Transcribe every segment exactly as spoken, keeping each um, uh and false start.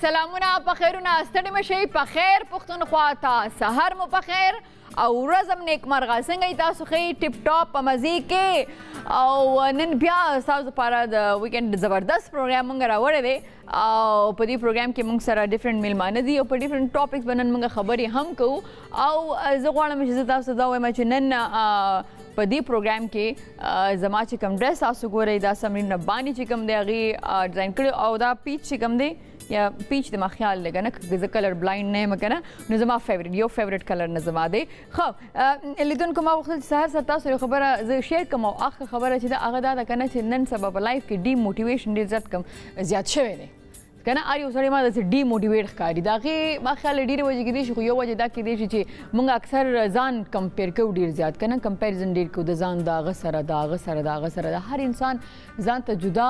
سلامونه پخیرونه ستړي مشي پخیر پختونخوا تا سحر مو پخیر او رزم نیک مرغه څنګه تاسو خې ټپ ټاپ په مزي کې او نن بیا تاسو لپاره د ویکند زبردست پروګرام موږ راوړی دی او په دې پروګرام کې موږ سره ډیفرنٹ میلمانه دي او په ډیفرنٹ ټاپکس باندې موږ خبرې هم کوو او زه غواړم چې تاسو دا وایم چې نن په دې پروګرام کې زما چې کوم ډریس تاسو ګورئ دا سمرین ربانی چې کوم دی هغې ډیزاین کړی او دا پیچ چې کوم دی یا پیچ زما خیال دی که نه زه کلر بلایند نه یم که نه نو زما فیوریټ یو فیوریټ کلر نه زما دی ښه لیدونکو ما غوښتل چې سهار سره تاسو یوه خبره زه شیر کړم او آخر خبره چې ده هغه دا ده که نه چې نن سبا په لایف کې ډي موټیویشن ډېر زیات کم زیات شوی دی که نه هر یو سړی ما داسې ډي موټیویټ ښکاري د هغې ما خیال ډېرې وجې کېدای شي خو یو وجه دا کېدای شي چې موږ اکثر ځان کمپیر کوو ډېر زیات که نه کمپیریزن ډېر کوو د ځان د هغه سره د هغه سره د هغه سره د هر انسان ځان ته جدا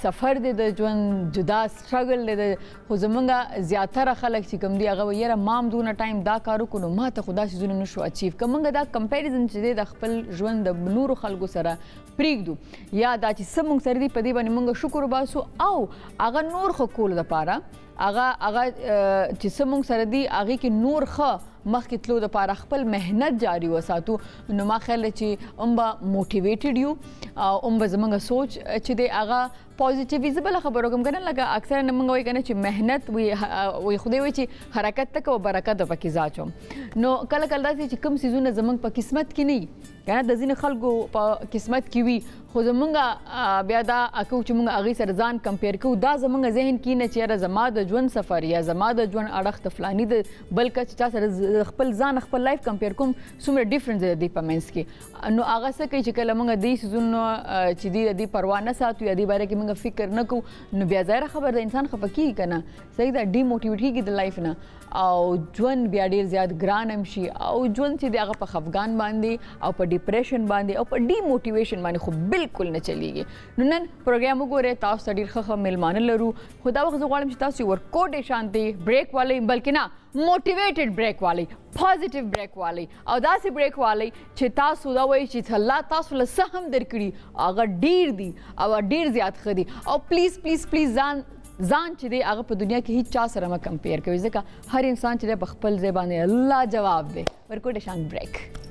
سفر دی د ژوند جدا سټرګل دی خو زموږ زیاتره خلک چې کوم دي هغه وایي یاره ما هم دومره ټایم دا کار وکړو نو ما ته خو دا څیزونه نه شو اچیو که موږ دا کمپیریزن چې دی د خپل ژوند د نورو خلکو سره پرېږدو یا دا چې څه موږ سره دي په دې باندې موږ شکر وباسو او هغه نور خو کولو دپاره هغه هغه چې څه موږ سره دي هغې کې نور ښه مخکې تلو دپاره خپل محنت جاري وساتو نو ما خیال دی چې هم به موټیویټډ یو هم به زموږ سوچ چې دی هغه پازیټیوي زه بله خبره وکړم که نه لکه اکثره موږ وایو که نه چې محنت وایي خدای وایي چې حرکت ته کوه برکت به پکې زه اچوم نو کله کله داسې چې کوم څیزونه زموږ په قسمت کې نه وي که نه د ځینې خلکو په قسمت کې وي خو زموږ بیا دا کوو چې موږ هغې سره ځان کمپیر کوو دا زموږ ذهن کې نه چې یاره زما د ژوند سفر یا زما د ژوند اړخ د فلاني د بل کس چې چا سره خپل ځان خپل لایف کمپیر کوم څومره ډفرنس دی د دوی په منځ کې نو هغه څه کوي چې کله موږ دې څیزونو چې دوی د دوی پروا نه ساتو یا دې باره کې فکر نه کو نو بیا ظاهره خبر ده انسان خفه کېږي که نه صحیح ده ډیموټیویټ کېږي د لایف نه او ژوند بیا ډېر زیات ګران هم شي او ژوند چې دی هغه په خفګان باندې او په ډیپریشن باندې او په ډیموټیویشن باندې خو بالکل نه چلیږي نو نن پروګرام وګورئ تاسو ته ډېر ښه ښه میلمانه لرو خو دا وخت زه غواړم چې تاسو یو ورکوټې شانتې بریک والی بلکې نه موټیویټډ بریک والی پازیټیو بریک والی او داسې بریک والی چې تاسو دا وایي چې الله تاسو له څه هم درکړي هغه ډېر دي او ډېر زیات ښه دي او پلیز پلیز پلیز ځان ځان چې دی هغه په دنیا کې هیڅ چا سره مه کمپیر کوئ ځکه هر انسان چې دی په خپل ځای باندې الله جواب دی ورکوټې شان بریک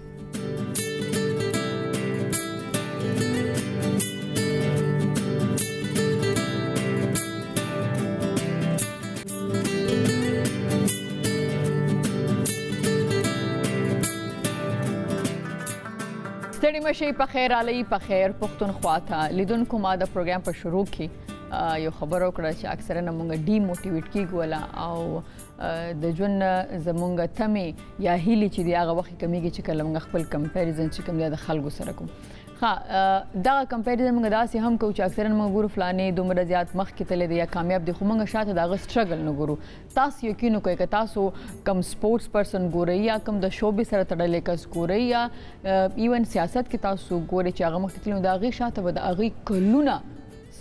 ستړي مشئ پخیر علي پخیر پښتونخوا ته لیدونکو ما د پروګرام په شروع کې یو خبره وکړه چې اکثره موږ ډیموټیویټ کېږو او د ژوند زموږ تمې یا هیلې چې دي هغه وخت کمیږي چې کله موږ خپل کمپیریزن چې کوم دی د خلکو سره کوو ښه دغه کمپیریزن موږ داسې هم کوو چې اکثرا موږ ګورو فلانې دومره زیات مخکې تللی دی یا کامیاب دی خو موږ شاته د هغه سټرګل نه ګورو تاسو یقین وکړئ که تاسو کوم سپورټس پرسن ګورئ یا کوم د شوبې سره تړلی کس ګورئ یا ایون سیاست کې تاسو ګورئ چې هغه مخکې تللی نو د هغې شاته به د هغې کلونه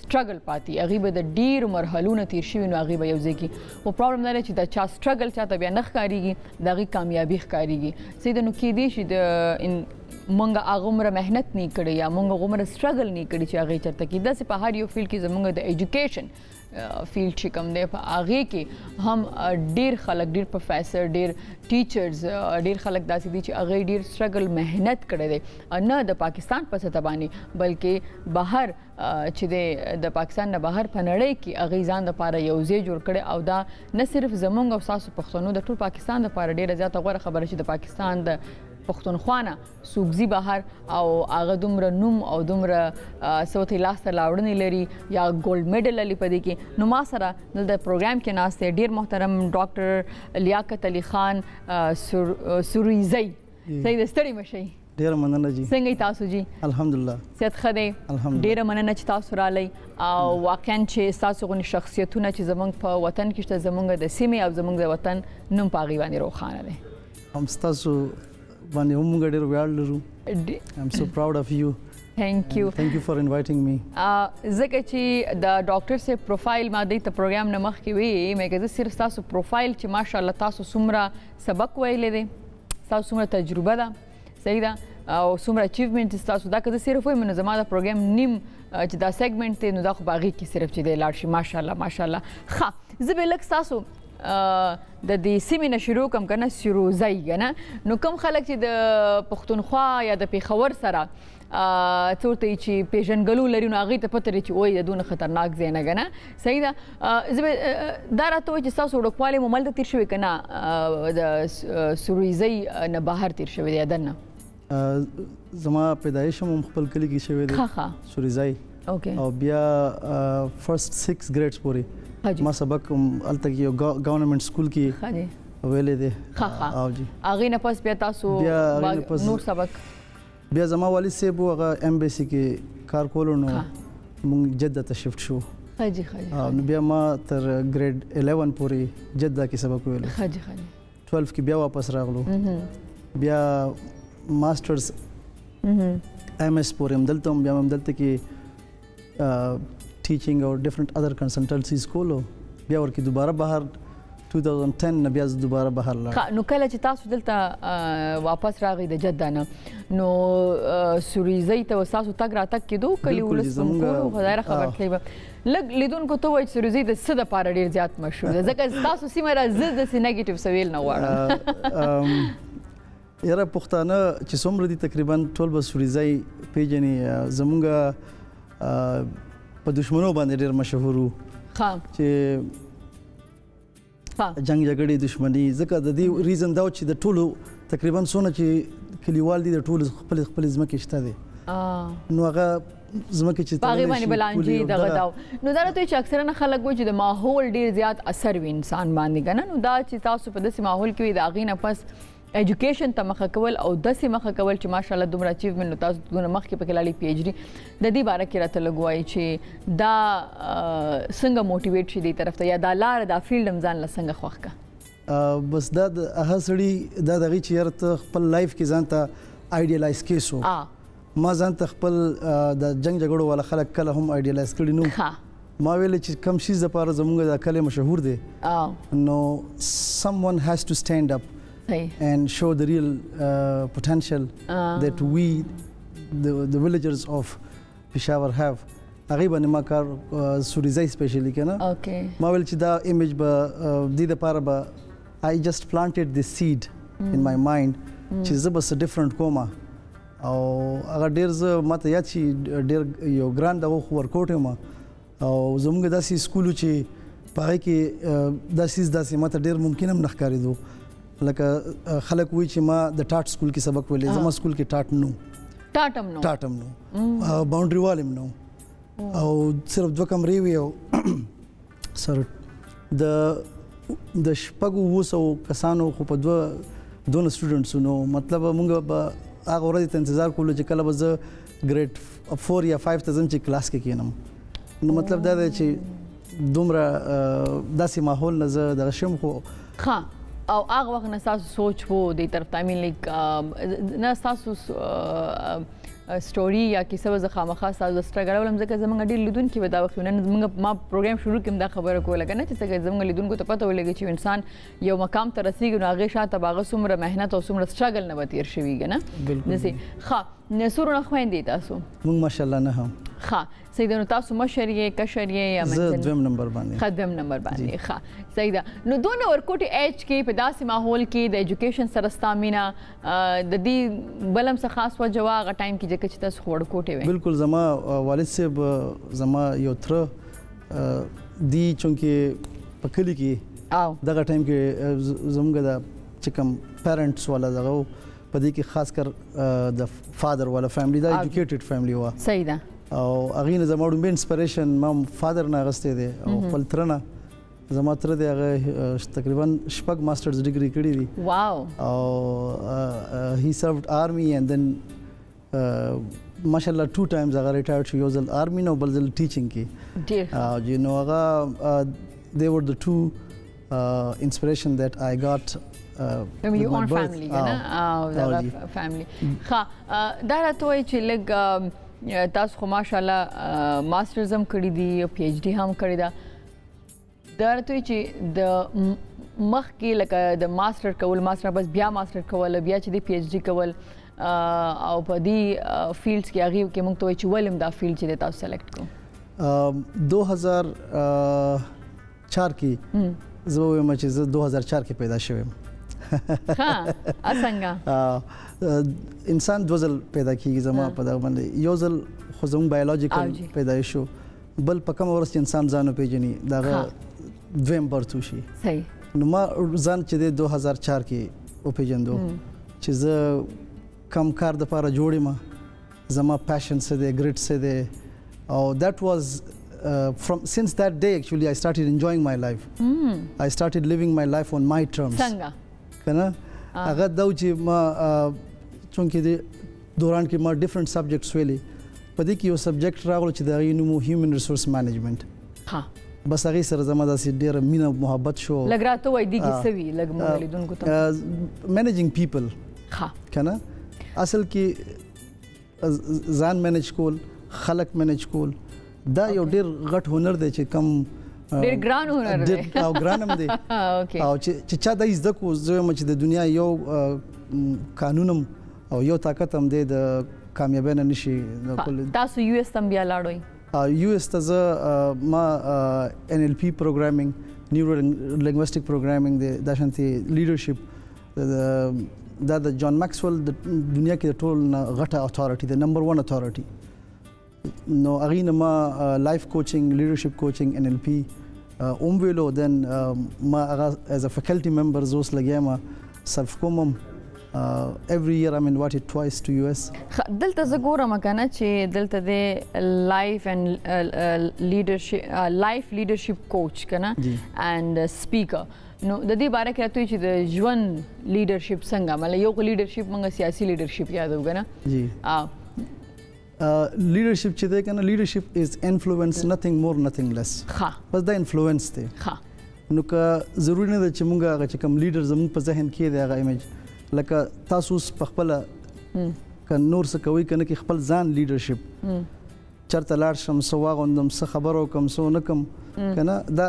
سټرګل پاتې هغې به د ډېرو مرحلو نه تېر شوي نو هغې به یو ځای کړي خو پرابلم دا دی چې د چا سټرګل چاته بیا نه ښکارېږي د هغې کامیابي ښکارېږي صحیح ده نو کېدای شي د موږ هغومره محنت نه کړې یا موږ هغومره سټرګل نه کړي چې هغې چېرته کې داسې په هر یو فیلډ کې زموږ د ایجوکیشن فیلډ چې کوم دی په هغې کې هم ډېر خلک ډېر پروفیسر ډېر ټیچرز ډېر خلک داسې دي چې هغې ډېر سټرګل محنت کړی دی نه د پاکستان په سطح باندې بلکې بهر چې دی د پاکستان نه بهر په نړۍ کې هغې ځان دپاره یو ځای جوړ کړی او دا نه صرف زموږ او ستاسو پښتنو د ټول پاکستان دپاره ډېره زیاته غوره خبره چې د پاکستان د پختونخوانه سوګزي بهر او هغه دومره نوم او دومره څه ورته یې لاسته راوړنې لري یا ګولډ میډل لري په دې کې نو ما سره دلته پروګرام کې ناست دی ډېر محترم ډاکټر لیاقت علي خان سوروزی صحیح ده ستړي مه شئ ډېره مننه جي څنګه یې تاسو جي الحمدلله صحت ښه دی ډېره مننه چې تاسو رالی او واقعا چې ستاسو غونې شخصیتونه چې زموږ په وطن کې شته زموږ د سیمې او زموږ د وطن نوم په هغې باندې روښانه دی هم ستاسو باندې هم موږ ډېر ویاړ لرو ایم سو پراود آف یو Thank you. And thank you for inviting me. Uh, Zakachi, the doctor's profile, ma dei ta program na makh ki wei, me kaza sirf tasu profile chi mashallah tasu sumra sabak wai lede, tasu sumra tajruba da, sahi da. او څومره اچیومنت تاسو دا که صرف وي منو زماده پروګرام نیم چې دا سیګمنت ته نو دا خو باغی کې صرف چې د لاړ شي ماشاالله ماشاالله خا زبېلک تاسو د دې سیمې نه شروع کوم کنه سیروزای کنه نو کوم خلک چې د پښتونخوا یا د پیښور سره څورته چې پیژنګلو لري نو هغه ته پته چې وای دونه خطرناک ځای نه کنه صحیح ده زبې دا راته چې تاسو وړوکوالی مو ملته تیر شوی کنه د سیروزای نه بهر تیر شوی دی دنه زما پیدایش هم خپل کلی کې شوی دی سوریزای او بیا فرست سکس ګریډز پورې ما سبق الته یو ګورنمنت سکول کې ویلې دی او جی هغې نه پس بیا تاسو نور سبق بیا زما والد صاحب هغه ایمبیسي کې کار کولو نو موږ جده ته شفټ شو نو بیا ما تر ګریډ الیون پورې جده کې سبق ویلو ټویلف کې بیا واپس راغلو بیا masters M S पूरे हम दलते हम भी हम दलते कि टीचिंग और different other consultancies खोलो भी और कि दोबारा बाहर two thousand ten न भी आज दोबारा बाहर ला नुकला चितास दलता वापस रागी द जद्दा ना नो सुरीज़े तो वसास उताग राता किधो कली उल्लस मुंगो ख़दायरा ख़बर थी बा लग लेदून को तो वो सुरीज़े द सदा पाराडीर ज़्यात मशहूर है जगह तासु सी मरा ज़िद सी नेगेटिव सवेल ना वाड़ा یاره پښتانه چې څومره دي تقریبا ټول به سوریزی پیژنې زمونږ په دښمنو باندې ډېر مشهور وو چې جنګ جګړې دښمني ځکه د دې ریزن دا و چې د ټولو تقریبا څونه چې کلیوال دي د ټولو خپلې خپلې ځمکې شته دي نو هغه ځمکې چې په هغې باندې بلانجې دغه دا نو دا راته وایي چې اکثرا خلک وایي چې د ماحول ډېر زیات اثر وي انسان باندې که نه نو دا چې تاسو په داسې ماحول کې وي د هغې نه پس ایجوکیشن ته مخه کول او داسې مخه کول چې ماشاءالله دومره اچیومنټ نو تاسو دونه مخکې پکې لالی پی ایچ ډي د دې باره کې راته لږ وایي چې دا څنګه موټیویټ شي دې طرف ته یا دا لاره دا فیلډ هم ځان له څنګه خوښ کړه بس دا هغه سړي دا د هغې چې یاره ته خپل لایف کې ځان ته آیډیالایز کیس و ما ځان ته خپل د جنګ جګړو والا خلک کله هم آیډیالایز کړي نو ما ویل چې کم شیز دپاره زموږ دا کلی مشهور دی نو someone has to stand up and show the real uh, potential uh. that we, the, the villagers of Peshawar have. هغې باندې ما کار سوریزی سپیشلي که نه ما ویل چې دا ایمیج به دې دپاره به I just planted this seed in my mind چې زه به څه ډفرنټ کومه او هغه ډېر زه ما ته یاد شي ډېر یو ګران دغه خو ورکوټ یم او زموږ داسې سکول و چې په هغې کې دا سیز داسې ما ته ډېر ممکن هم نه ښکارېدو لکه خلک وایي چې ما د ټاټ سکول کې سبق ویلی زما سکول کې ټاټ نو ټاټ هم نو ټاټ هم نو باونډري وال هم نو او صرف دوه کمرې وي او سر د د شپږو اووه سوو کسانو خو په دوه دونه سټوډنټسو نو مطلب موږ به هغه ورځې ته انتظار کولو چې کله به زه ګریډ فور یا فایف ته ځم چې کلاس کې کښېنم نو مطلب دا دی چې دومره داسې ماحول نه زه دغه شم خو ښه او هغه وخت نه ستاسو سوچ و دې طرف تامین لیک نه ستاسو سټوري یا کیسه به زه خامخا ستاسو د سټرګل ولم ځکه زموږ ډېر لیدونکي به دا وخت نن زموږ ما پروګرام شروع کړم دا خبره کوله که نه چې څنګه زموږ لیدونکو ته پته ولګي چې انسان یو مقام ته رسېږي نو هغې شاته به هغه څومره محنت او څومره سټرګل نه به تېر شوي که نه داسې ښه نسورو نه خویندې تاسو موږ ماشاءالله نه هم ښه صحیح ده نو تاسو مشر یې کشر یې یا زه دویم نمبر باندې ښه دویم نمبر باندې ښه صحیح ده نو دونه ورکوټې ایج کې په داسې ماحول کې د ایجوکیشن سره ستا مینه د دې بل هم څه خاص وجه وه هغه ټایم کې ځکه چې تاسو خو ورکوټې وې بلکل زما والد صاحب زما یو تره دی چونکې په کلي کې دغه ټایم کې زموږ د چې کوم پیرنټس والا دغه و په دې کې خاص کر د فادر والا فیملي دا ایجوکیټډ فیملي وه صحیح ده او هغې نه زما ډومبې انسپریشن ما فادر نه اخیستی دی او خپل تره نه زما تره دی هغه تقریبا شپږ ماسټرز ډیګري کړي دي واو او هي سرفډ آرمي اینډ دین ماشاءالله ټو ټایمز هغه ریټایرډ شو یو ځل آرمي نه او بل ځل ټیچینګ کې او جی نو هغه دی ور د ټو انسپریشن دیټ آی ګاټ نو یو اون فیملی نه او دا فیملی ښه دا راته وایي چې لږ تاسو خو ماشاءالله ماسټرز هم کړي دي پی ایچ ډي هم کړې ده دا راته وایي چې د مخ کې لکه د ماستر کول ماستر بس بیا ماستر کول بیا چې د پی ایچ ڈی کول او په دې فیلډز کې هغه کې موږ ته چې ولم دا فیلډ چې تاسو سلیکټ کو دو هزار چار کې زه وایم چې زه دو هزار چار کې پیدا شوم. ها اسنګه انسان دوزل پیدا کیږي زما په دغه باندې یو ځل خو زموږ بایولوژیکل پیدا شو بل په کوم ورځ انسان ځانو پیژني دغه دویم برتو شي صحیح نو ما ځان چې د دو هزار چار کې او پیژندو چې زه کم کار د پاره جوړې ما زما پیشن سره د ګریټ سره د او دټ واز from since that day actually I started enjoying my life. I started living my life on my terms. څنګه کنه هغه دا چې ما چونکې د دوران کې ما ډیفرنٹ سبجیکټس ویلي په دې کې یو سبجیکټ راغلی چې د نومو هیومن ریسورس مینجمنټ ها بس هغې سره زما داسې ډېره مینه محبت شو لږ راته ووایي دې کې څه وي لږ مو لیدونکو ته مینجنګ پیپل ها کنه اصل کې ځان مینج کول خلک مینج کول دا یو ډېر غټ هنر دی چې کم ډېر ګران هنر دی او ګران هم دی او چې چا دا یې زده کړو زه وایم چې د دنیا یو قانون هم او یو طاقت هم دی د کامیابی نه نشي تاسو یو ایس ته هم بیا لاړوئ یو ایس ته زه ما ان ایل پی پروګرامینګ نیورو لنګویسټک پروګرامینګ دا شانتې لیډرشپ دا د جان ماکسویل د دنیا کې د ټول نه غټه اتھارټي د نمبر ون اتھارټي نو هغې نه ما لایف کوچنګ لیډرشپ کوچنګ ان ایل پي هم ویلو دین ما هغه ایز ا فیکلټي ممبر زه اوس لګیا یم سلف کوم هم ایوري ایئر ایم انوایټډ ټوایس ټو یو ایس دلته زه ګورم که نه چې دلته دی لایف اینډ لیډرشپ لایف لیډرشپ کوچ که نه اینډ سپیکر نو د دې باره کې راته وایي چې د ژوند لیډرشپ څنګه مطلب یو خو لیډرشپ موږ سیاسي لیډرشپ یادوو که نه leadership چی ده کنه leadership is influence nothing more nothing less بس دا influence ده نو که ضروری نه ده چې مونږ هغه چې کوم لیډر زموږ په ذهن کې دی هغه ایمیج لکه تاسو اوس په خپله که نور څه کوئ که نه کې خپل ځان لیډرشپ چېرته لاړ شم څه واغوندم څه خبره وکړم څه ونه کړم که نه دا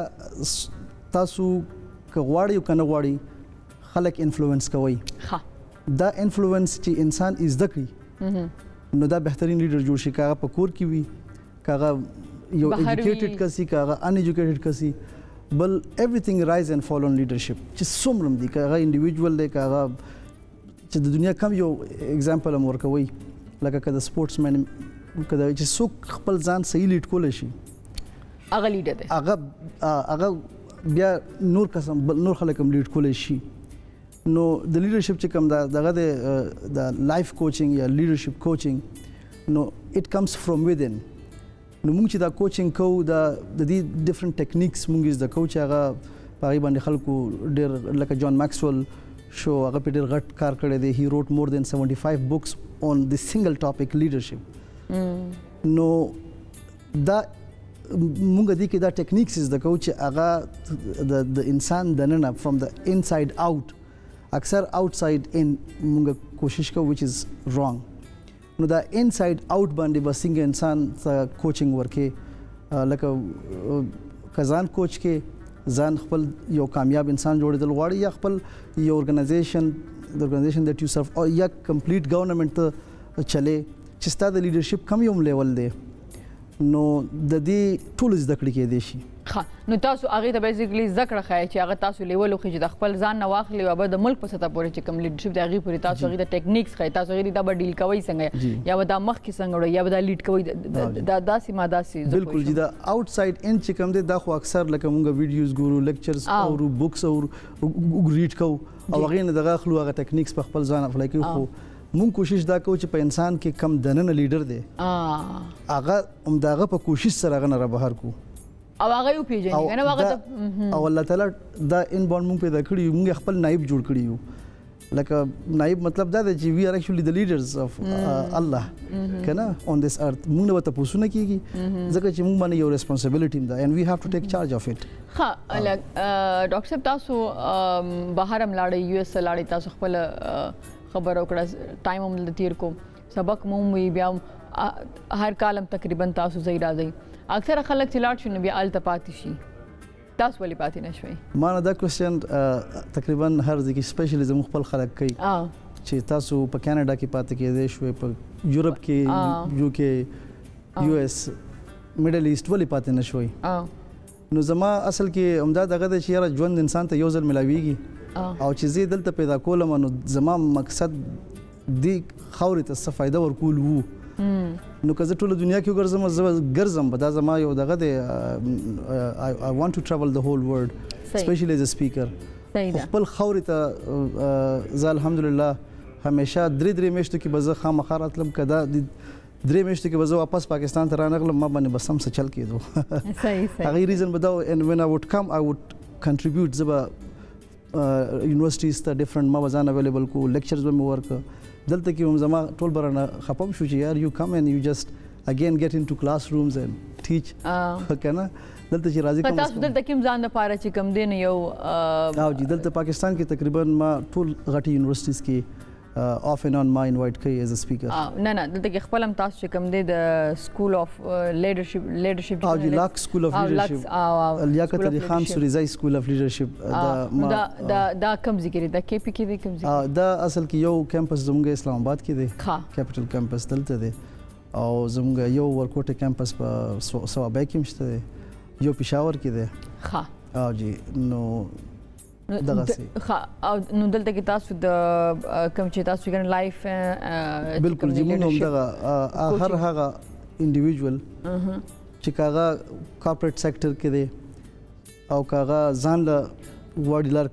تاسو که غواړئ او که نه غواړئ خلک انفلوئنس کوئ دا انفلوئنس چې انسان یې زده کړي نو دا بهترین لیډر جوړ شي که هغه په کور کې وي که هغه یو ایجوکیټډ کس وي که هغه ان ایجوکیټډ کس وي بل ایوریثینګ رایز اینډ فال آن لیډرشپ چې څومره هم دي که هغه انډیویجول دی که هغه چې د دنیا کم یو اګزامپل هم ورکوئ لکه که د سپورټس مین که د چې څوک خپل ځان صحیح لیډ کولی شي هغه لیډر دی هغه هغه بیا نور کس هم بل نور خلک هم لیډ کولی شي نو د لیډرشپ چې کوم دغه د د لایف کوچنګ یا لیډرشپ کوچنګ نو اټ کمز فرام ویدن نو موږ چې دا کوچنګ کوو دا د دې ډفرنټ ټیکنیکس موږ یې زده کوو چې هغه په هغې باندې خلکو ډېر لکه جان ماکسویل شو هغه پرې ډېر غټ کار کړی دی هی روټ مور دین سیونټی فایو بکس آن د سنګل ټاپک لیډرشپ نو دا موږ دې کې دا ټیکنیکس یې زده کوو چې هغه د انسان دننه فرام د انساید آوټ اکثر آؤټساید ان موږ کوشش کوو ویچ از رانګ نو دا انساید آؤټ باندې به څنګه انسان ته کوچنګ ورکړي لکه که ځان کوچ کې ځان خپل یو کامیاب انسان جوړېدل غواړي یا خپل یو ارګنایزیشن د ارګنایزیشن دیټ یو سرف یا کمپلیټ ګورنمنټ ته چلې چې ستا د لیډرشپ کم یو لیول دی نو د دې ټولو زده کړې کېدی شي نو تاسو هغې ته بیسیکلي زده کړه ښایي چې هغه تاسو لیول وښي چې د خپل ځان نه واخلي او به د ملک په سطح پورې چې کوم لیډرشپ دی هغې پورې تاسو هغې ته ټیکنیکس ښایي تاسو هغې دا به ډیل کوئ څنګه یا به دا مخکې څنګه وړئ یا به دا لیډ کوئ دا داسې ما داسې بالکل جي دا آؤټساید ان چې کوم دی دا خو اکثر لکه موږ ویډیوز ګورو لیکچرز اورو بکس اورو ریډ کوو او هغې نه دغه اخلو هغه ټیکنیکس په خپل ځان اپلای کوي خو مونږ کوشش دا کوو چې په انسان کې کم دننه لیډر دی هغه همدا هغه په کوشش سره هغه نه رابهر کړو او هغه یې وپېژني او الله تعالی دا انبورن مونږ پیدا کړي یو مونږ خپل نایب جوړ کړي یو لکه نایب مطلب دا دی چې وي آر اکچولی د لیډرز آف الله که نه آن دیس ارت مونږ نه به تپوسونه کېږي ځکه چې مونږ باندې یو ریسپانسبلټي هم ده اینډ وي هیو ټو ټیک چارج آف اټ ښه ډاکټر صاحب تاسو بهر هم لاړئ یو ایس ته لاړئ تاسو خپله خبر وکړه ټایم هم دلته تیر کو سبق مو هم وي بیا هر کال هم تقریبا تاسو ځئ راځئ اکثره خلک چې لاړ شي نو بیا هلته پاتې شي تاسو ولې پاتې نشوي؟ ما نه دا کوشن تقریبا هر ځکه سپیشلیزم خپل خلک کوي چې تاسو په کاناډا کې پاتې کېدې شوې، په یورپ کې، یو کې، یو اس، میډل ایست ولې پاتې نشوي؟ نو زما اصل کې عمده دغه د شیره ژوند انسان ته یو ځل ملاویږي، او چې زه دلته پیدا کولم نو زما مقصد دې خاورې ته څه فایده ورکول وو. نو که زه ټوله دنیا کې ګرځم زه ګرځم په دا زما یو دغه دی. آی وانټ ټو ټراول د هول ورلډ اسپیشلی ایز ا سپیکر. خو خپل خاورې ته زه الحمدلله همیشه درې درې میاشتو کې به زه خامخا راتلم، که دا درې میاشتو کې به زه واپس پاکستان ته رانغلم ما باندې بس هم څه چل کېدو. هغه ریزن به دا و اینډ وین آی ووډ کم آی ووډ کنټریبیوټ. زه به یونیورسټیز ته ډفرنټ ما به ځان اویلیبل کو، لیکچرز به مې ورکړه. دلته کې هم زما ټول برانه خپم شو چې یار یو کم اینډ یو جست اګین ګیټ انټو کلاس رومز اینډ ټیچ، کنه دلته چې راځي کوم تاسو دلته کې ځان لپاره چې کم دین یو او جی دلته پاکستان کې تقریبا ما ټول غټي یونیورسيټیز کې اف ان ان ما انوایټ کوي ایز ا سپیکر. نه نه دلته کې خپل هم تاسو چې کم دی د سکول اف لیډرشپ لیډرشپ او جی لاک سکول اف لیډرشپ، لیاقت علي خان سورزای سکول اف لیډرشپ. دا دا دا کم ذکر دا کی پی کې دی کم ذکر دا اصل کې یو کیمپس زموږ اسلام آباد کې دی، کیپټل کیمپس دلته دی، او زموږ یو ورکوټه کیمپس په سوابای کې مشته دی، یو پېښور کې دی. ښه او جی نو دغه او نو دلته کې تاسو د کوم چې تاسو ګن لایف بالکل جی مونږ دغه هر هغه انډیویډوال چې کاغه کارپوریټ سېکټر کې دی او کاغه ځان له وډلر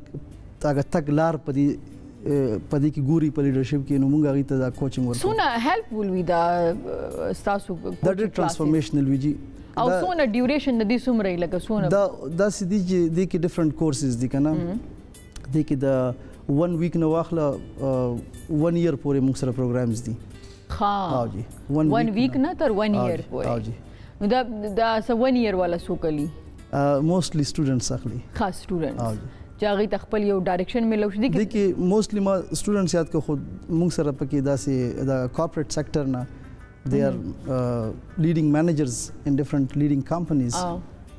هغه تک لار په دې پدې کې ګوري په لیډرشپ کې نو موږ هغې ته دا کوچنګ ورکړو. څونه هیلپ ول وي دا ستاسو دا ډېر ټرانسفارمیشنل وي جي. او څونه ډیوریشن د دې څومره وي؟ لکه څونه دا داسې دي چې دې کې ډفرنټ کورسز دي که نه دې کې د ون ویک نه واخله ون ایئر پورې موږ سره پروګرامز دي. ښه جی ون ویک نه تر ون ایئر پورې جی. نو دا دا څه ون ایئر والا څوک اخلي؟ موسټلی سټوډنټس اخلي. ښه سټوډنټس چې هغې ته خپل یو ډایرکشن میلو شي. دې کې موسټلی ما سټوډنټس یاد که خود موږ سره پکې داسې د کارپوریټ سیکټر نه they are leading managers in different leading companies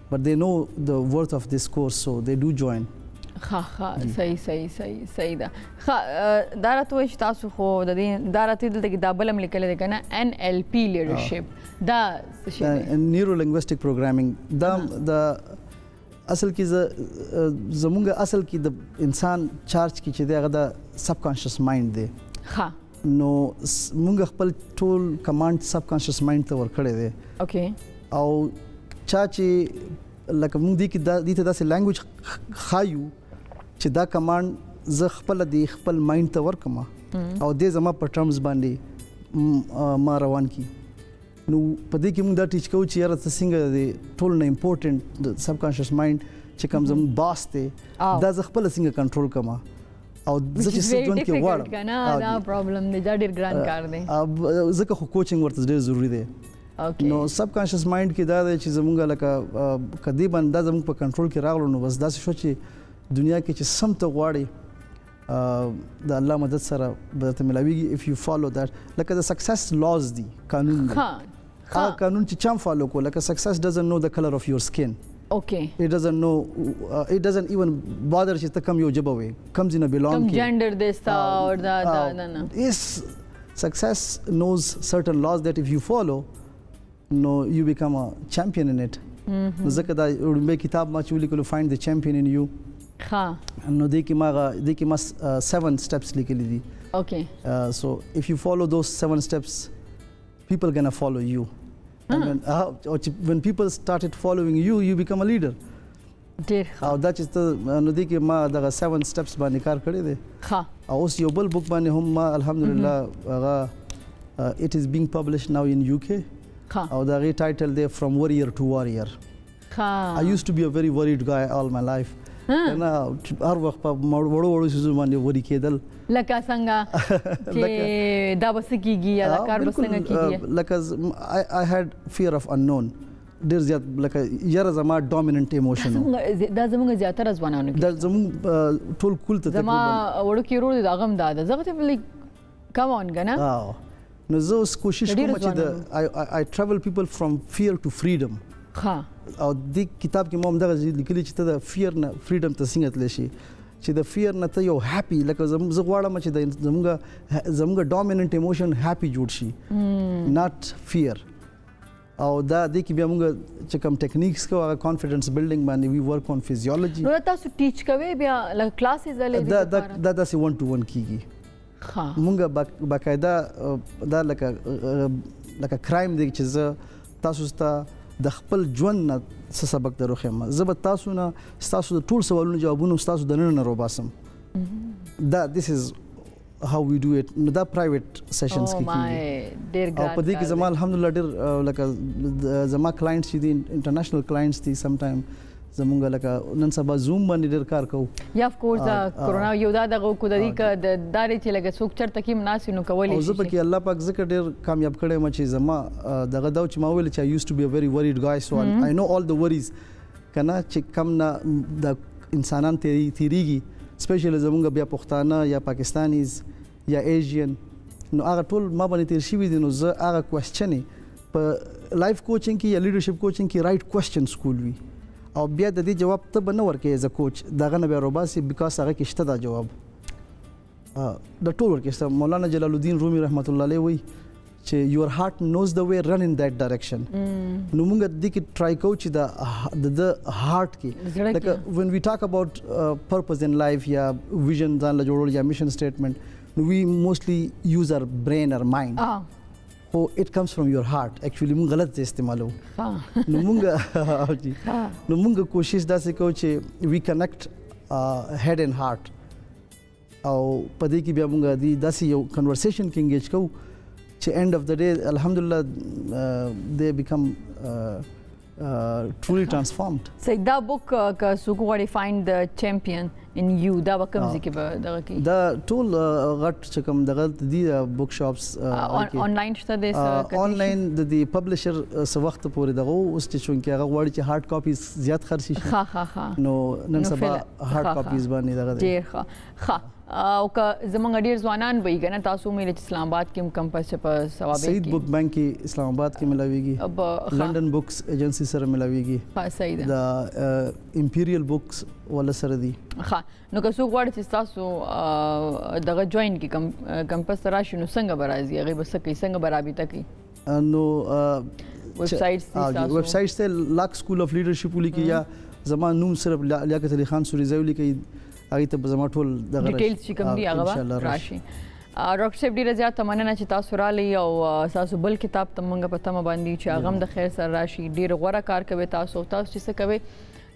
but they know the worth of this course so they do join. ښه ښه صحیح صحیح صحیح صحیح ده. ښه دا راته وایي چې تاسو خو د دې دا راته دلته کې دا بل هم لیکلی دی که نه ان ایل پي لیډرشپ دا څه شی دی؟ نیورو لنګویسټک پروګرامینګ دا د اصل کې زمونږ اصل کې د انسان چارج کې چې دی هغه د سب کانشس مایند دی. ښه نو مونږ خپل ټول کمانډ سب کانشس مایند ته ورکړی دی. اوکې او چا چې لکه مونږ دې کې دې ته داسې لینګویج ښایو چې دا کمانډ زه خپله دې خپل مایند ته ورکړمه او دې زما په ټرمز باندې ما روان کړي. نو په دې کې موږ دا ټیچ کوو چې یاره ته څنګه د ټول نه امپورټنټ د سب کانشس مایند چې کوم زموږ باس دی دا زه خپله څنګه کنټرول کړم او زه چې څه ژوند کې غواړم. دا پرابلم دی، دا ډېر ګران کار دی ځکه خو کوچنګ ورته ډېر ضروري دی. نو سب کانشس مایند کې دا دی چې زموږ لکه که دې باندې دا زموږ په کنټرول کې راغلو نو بس داسې شو چې دنیا کې چې سم ته غواړې د الله مدد سره به درته میلاویږي اف یو فالو دیټ. لکه د سکسس لاز دي قانون دی، هغه قانون چې چا هم فالو کو لکه سکسس ډزنټ نو د کلر آف یور سکن. اوکې اټ ډزنټ نو اټ ډزنټ ایون بادر چې ته کم یو ژبه وې کم ځای نه بلانګ کې کم جنډر دی ستا او دا دا نه ایس سکسس نوز سرټن لاز دیټ اف یو فالو نو یو بیکم ا چمپیون ان اټ. نو ځکه دا وړومبی کتاب ما چې ولیکلو فایند د چمپیون ان یو. ښه نو دې کې ما دې کې ما سیون سټپس لیکلي دي. اوکې سو اف یو فالو دوز سیون سټپس people are going to follow you. And when, uh, when people started following you, you become a leader. Dear. How that is the nodi ke ma daga seven steps ba nikar kare de. Ha. Aus yo bal book bani hum ma alhamdulillah aga it is being published now in U K. Ha. Aw da re title there from warrior to warrior. Ha. I used to be a very worried guy all my life. نه هر وخت په وړو وړو څیزو باندې وري کېدل لکه څنګه چې دا به څه کېږي یا دا کار به څنګه کېږي. لکه آی هیډ فیر آف اننون ډېر زیات لکه یاره زما ډومیننټ ایموشن دا زموږ زیاتره ځوانانو کې دا زموږ ټول کل ته زما وړوکی ورور دی د هغه هم دا ده زه ته لیک کم آن که نه. نو زه اوس کوشش کوم چې د آی ټراول پیپل فرام فیر ټو فریډم. او د کتاب کې مو همدغه لیکلی چې ته د فیر نه فریډم ته څنګه تللی شي چې د فیر نه ته یو هیپي لکه زه غواړم چې د زموږ زموږ ډومیننټ ایموشن هیپي جوړ شي ناټ فیر او دا د کې بیا موږ چې کوم ټیکنیکس کو هغه کانفیډنس بلډینګ باندې وی ورک اون فزیولوژي نو تاسو ټیچ کوي بیا کلاسز لري دا دا دا سی ون ټو ون کیږي ها موږ باقاعده دا لکه لکه کرایم دی چې زه تاسو ته د خپل ژوند نه سبق دروخم زه به تاسو نه تاسو د ټول سوالونو جوابونه تاسو د نن نه روباسم دا this is how we do it دا پرایویټ سیشنز کې کیږي او په دې کې زما الحمدلله ډېر لکه زما کلاینټس دي انټرنیشنل کلاینټس دي سم ټایم زمونږ لکه نن سبا زوم باندې ډېر کار کوو یا اف کورس کرونا یو دا دغه کو د دې دارې چې لکه څوک چرته کې مناسب نو کولی شي او زه پکې الله پاک ذکر ډېر کامیاب کړی یم چې زما دغه دا چې ما ویل چې I used to be a very worried guy so I know all the worries کنه چې کم نه د انسانان تیریږي سپیشلی زمونږ بیا پښتانه یا پاکستانیز یا ایژین نو هغه ټول ما باندې تیر شوي دي نو زه هغه کوشچنې په لایف کوچنګ کې یا لیډرشپ کوچنګ کې رایټ کوشچنس کولوي او بیا د دې جواب ته به نه ورکوې ایز ا کوچ دغه نه بیا روباسي بیکاز هغه کې شته دا جواب د ټول ورکې شته مولانا جلال الدین رومي رحمت الله علیه وایي چې یور هارټ نوز د وی رن ان دیټ ډایرکشن نو موږ د دې کې ټرای کوو چې د د هارټ کې لکه ون وی ټاک اباوت پرپز ان لایف یا ویژن ځان له جوړول یا میشن سټیټمنټ نو وی موستلی یوز اور برین اور مایند Oh, it comes from your heart. Actually, we غلط استعمالو. نو مونږ جی نو مونږ کوشش دا سې کوو چې we connect head and heart. او پدې کې بیا مونږ د داسې یو conversation کې engage کوو چې end of the day, alhamdulillah, they become truly transformed. صحیح دا book که څوک غواړي find the champion in you دا وکم ځکه به دغه کې دا ټول غټ چې کوم دغه دي بک شاپس آنلاین شته د آنلاین د دی پبلشر څه وخت پورې دغه اوس چې چون کې هغه غواړي چې هارد کاپیز زیات خرڅ شي ها ها ها نو نن سبا هارد کاپیز باندې دغه ډیر ښه ښه او که زمونږ ډیر ځوانان وایي که نه تاسو مې چې اسلام آباد کې هم کم پیسې په ثوابې کې سعید بک بینک کې اسلام آباد کې ملاویږي لندن بکس ایجنسي سره ملاویږي د امپیریل بکس والا سره دي ښه نو که څوک غواړي چې تاسو دغه جوین کې کم کمپس ته راشي نو څنګه به راځي هغې به څه کوي څنګه به رابطه کوي نو ویب سایټس ویب سایټس ته لاک سکول آف لیډرشپ ولیکي یا زما نوم صرف لیاقت علي خان سوریزی ولیکي هغې ته به زما ټول دغه ډیټیلز چې کوم دي هغه به راشي ډاکټر صاحب ډېره زیاته مننه چې تاسو رالی او تاسو بل کتاب ته مونږ په تمه باندې چې هغه هم د خیر سره راشي ډېر غوره کار کوي تاسو تاسو چې څه کوئ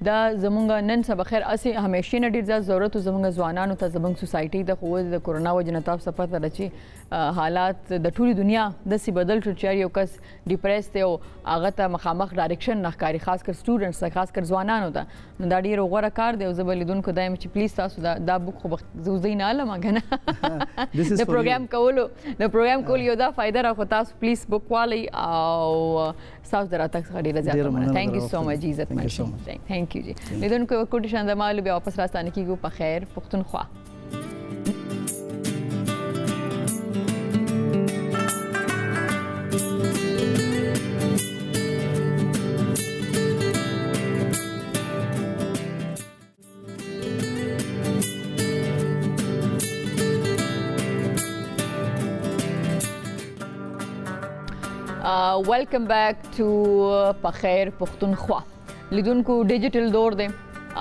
دا زمونږ نن سبا خیر اسې همیشه نه ډېر زیات ضرورت زمونږ ځوانانو ته زمونږ سوسایټي د خو د کرونا وجه نه تاسو پته ده چې حالات د ټولې دنیا داسې بدل شو چې یو کس ډیپریس دی او هغه ته مخامخ ډایرکشن نه ښکاري خاص کر سټوډنټس ته خاص کر ځوانانو ته نو دا ډېر غوره کار دی او زه به لیدونکو دا یم چې پلیز تاسو دا دا بک خو زه ځی نه علمه که نه د پروګرام کولو د پروګرام کولو یو دا فایده را خو تاسو پلیز بک والی او ستاسو د راتګ څخه ډېره زیاته مننه تھینک یو سو مچ عزت منشي تھینک thank you जी लेकिन उनको कुछ शंदमालू भी वापस राजस्थान की गो पखेर Pakhtunkhwa welcome back to पखेर पख्तूनख्वा لیدونکو ډیجیټل دور دی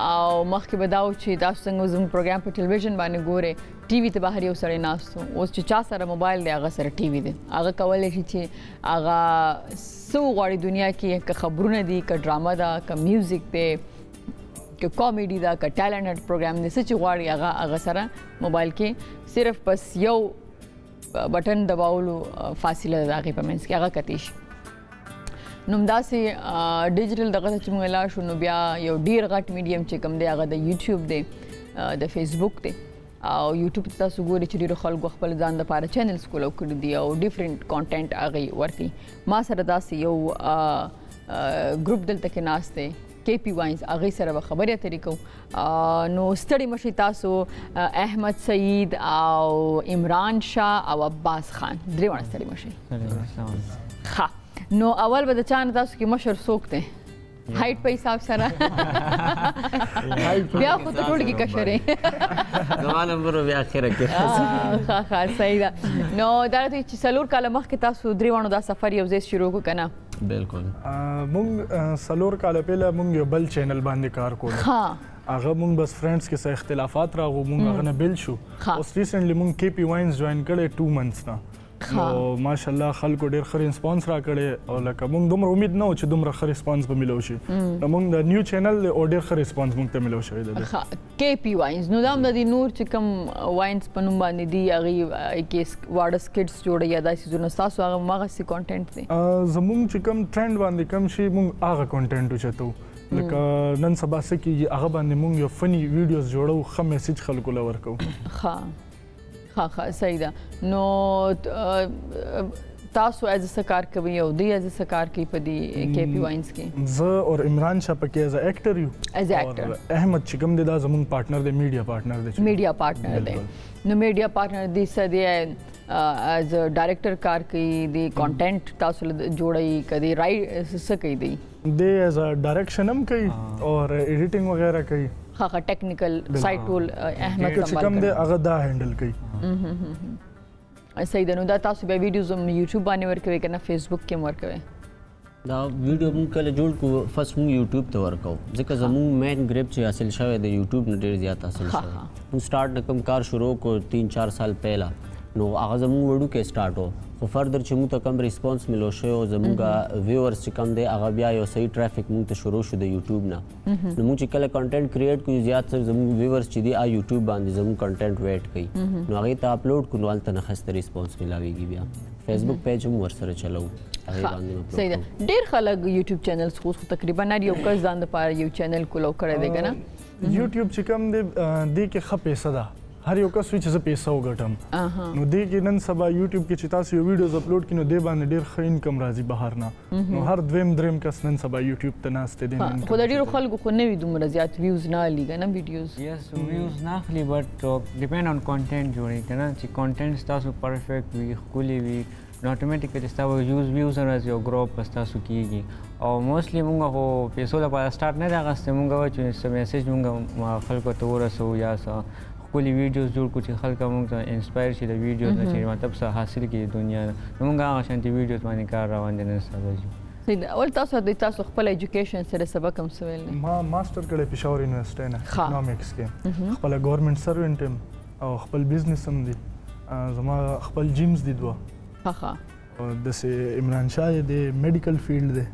او مخکې به دا و چې تاسو څنګه زموږ پروګرام په ټلویزیون باندې ګورئ ټي وي ته بهر یو سړی ناست و اوس چې چا سره موبایل دی هغه سره ټي وي دی هغه کولی شي چې هغه څه وغواړي دنیا کې که خبرونه دي که ډرامه ده که میوزیک دی که کامیډي ده که ټیلنټ پروګرام دی څه چې غواړي هغه هغه سره موبایل کې صرف بس یو بټن دباولو فاصله ده د هغې په منځ کې هغه کتی شي نو همداسې ډیجیټل دغه ته چې موږ لاړ شو نو بیا یو ډېر غټ میډیم چې کوم دی هغه د یوټیوب دی د فیسبوک دی او یوټیوب ته تاسو ګورئ چې ډېرو خلکو خپل ځان دپاره چینلس کولاو کړي دي او ډفرنټ کانټینټ هغې ورکوي ما سره داسې یو ګروپ دلته کې ناست دی کې پی واینز هغې سره به خبرې اترې کوو نو ستړي مشي تاسو احمد سعید او عمران شاه او عباس خان درې واړه ستړي مشي ښه نو اول به د چا نه تاسو کې مشر څوک دی हाइट पे हिसाब सारा ब्याह खुद थोड़ी की कशरे जवान नंबर ब्याह खैर के हां हां सही दा नो दार ته سلور کال مخکې تاسو درېوانو دا سفر یو ځای شروع کو کنه بالکل مونږ سلور کال پهله مونږ یو بل چینل باندې کار کول ها هغه مونږ بس فرندز کې څه اختلافات راغو مونږ غنه بیل شو اوس ریسنټلی مونږ کی پی واینز جوائن کړي ټو منثس نه او ماشاءالله خلکو ډېر ښه ریسپانس راکړی او لکه موږ دومره امید نه و چې دومره ښه ریسپانس به میلو شي نو موږ د نیو چینل او ډېر ښه ریسپانس موږ ته میلو شوی دی کی پی واینز نو دا هم د نور چې کوم واینز په نوم باندې دي هغې کې واړه سکټس جوړوي یا داسې څیزونه ستاسو هغه هماغسې کانټینټ دی زموږ چې کوم ټرینډ باندې کم شي موږ هغه کانټینټ اوچتو لکه نن سبا څه کېږي هغه باندې موږ یو فني ویډیوز جوړو ښه میسج خلکو له ورکوو हाँ हाँ सही दा नो तासो एज सरकार कवि और दी एज सरकार की पदी केपी वाइंस की ज और इमरान शाह पके as actor you as actor Ahmad चिकम देदा जमुन पार्टनर दे मीडिया पार्टनर दे मीडिया पार्टनर दे नो मीडिया पार्टनर दी सदी एज डायरेक्टर कार की दी कंटेंट तासो जोड़ई कदी राइट स कई दी दे एज डायरेक्शन हम कई और एडिटिंग वगैरह कई हाँ हाँ टेक्निकल साइट टूल अहमद चिकम दे अगदा हैंडल कई सही दनु दा तासु बे वीडियोस हम यूट्यूब बाने वर्कवे करना फेसबुक के वर्कवे दा वीडियो हम कल जोड़ को फर्स्ट हम यूट्यूब तो वर्कओ जेका जमू मेन ग्रेप छ हासिल छवे दे यूट्यूब ने ढेर ज्यादा हासिल छ हम स्टार्ट कम कार शुरू को तीन चार साल पहला नो आगजम वडू के स्टार्ट हो तो फर्दर चमू तो कम रिस्पांस मिलो शो जमुगा व्यूअर्स से कम दे अगबिया यो सही ट्रैफिक मु तो शुरू शुदे यूट्यूब ना मु चिकल कंटेंट क्रिएट को ज्यादा से जमु व्यूअर्स चीदी आ यूट्यूब बांदे जमु कंटेंट वेट कई नो आगे ता अपलोड को नवाल तना खस्ते रिस्पांस मिलावेगी बिया फेसबुक पेज मु वर्सरे चलाऊ सही दा डेढ़ खलग यूट्यूब चैनल्स को तकरीबन हर यो कस दांद पार यो चैनल को लो करे देगा ना यूट्यूब चिकम दे दी के खपे सदा हर यो का स्विच से पैसा होगा टम नो दे के नन सबा YouTube के चिता से वीडियोस अपलोड किनो दे बाने डेर ख इनकम राजी बाहर ना नो हर द्वेम द्रेम का नन सबा YouTube तनास्ते दे हाँ, खुद डेर खल को ने दुम रजियात व्यूज ना ली ना वीडियोस यस व्यूज ना खली बट डिपेंड ऑन कंटेंट जोड़ी ना ची कंटेंट स्टा सु परफेक्ट वी खुली वी ऑटोमेटिकली स्टा व्यूज व्यूज और जो ग्रो पस्ता सु कीगी और मोस्टली मुंगा हो पैसों ला पा स्टार्ट ना दागा से मुंगा वो मैसेज मुंगा खल को तो रसो या सा कोली वीडियोस जोड़ कुछ हल्का मुंगा इंस्पायर छी द वीडियोस न छी मतलब स हासिल की दुनिया मुंगा शांति वीडियोस माने कार रवान देन सबजो सीधा और तसो द तसो खपल एजुकेशन से सबक हम सवेल ने मां मास्टर कड़े पेशावर यूनिवर्सिटी ना इकोनॉमिक्स के खपल गवर्नमेंट सर्वेंट और खपल बिजनेस हम दी जमा खपल जिम्स दी दो हां हां और द से इमरान शाह दे मेडिकल फील्ड दे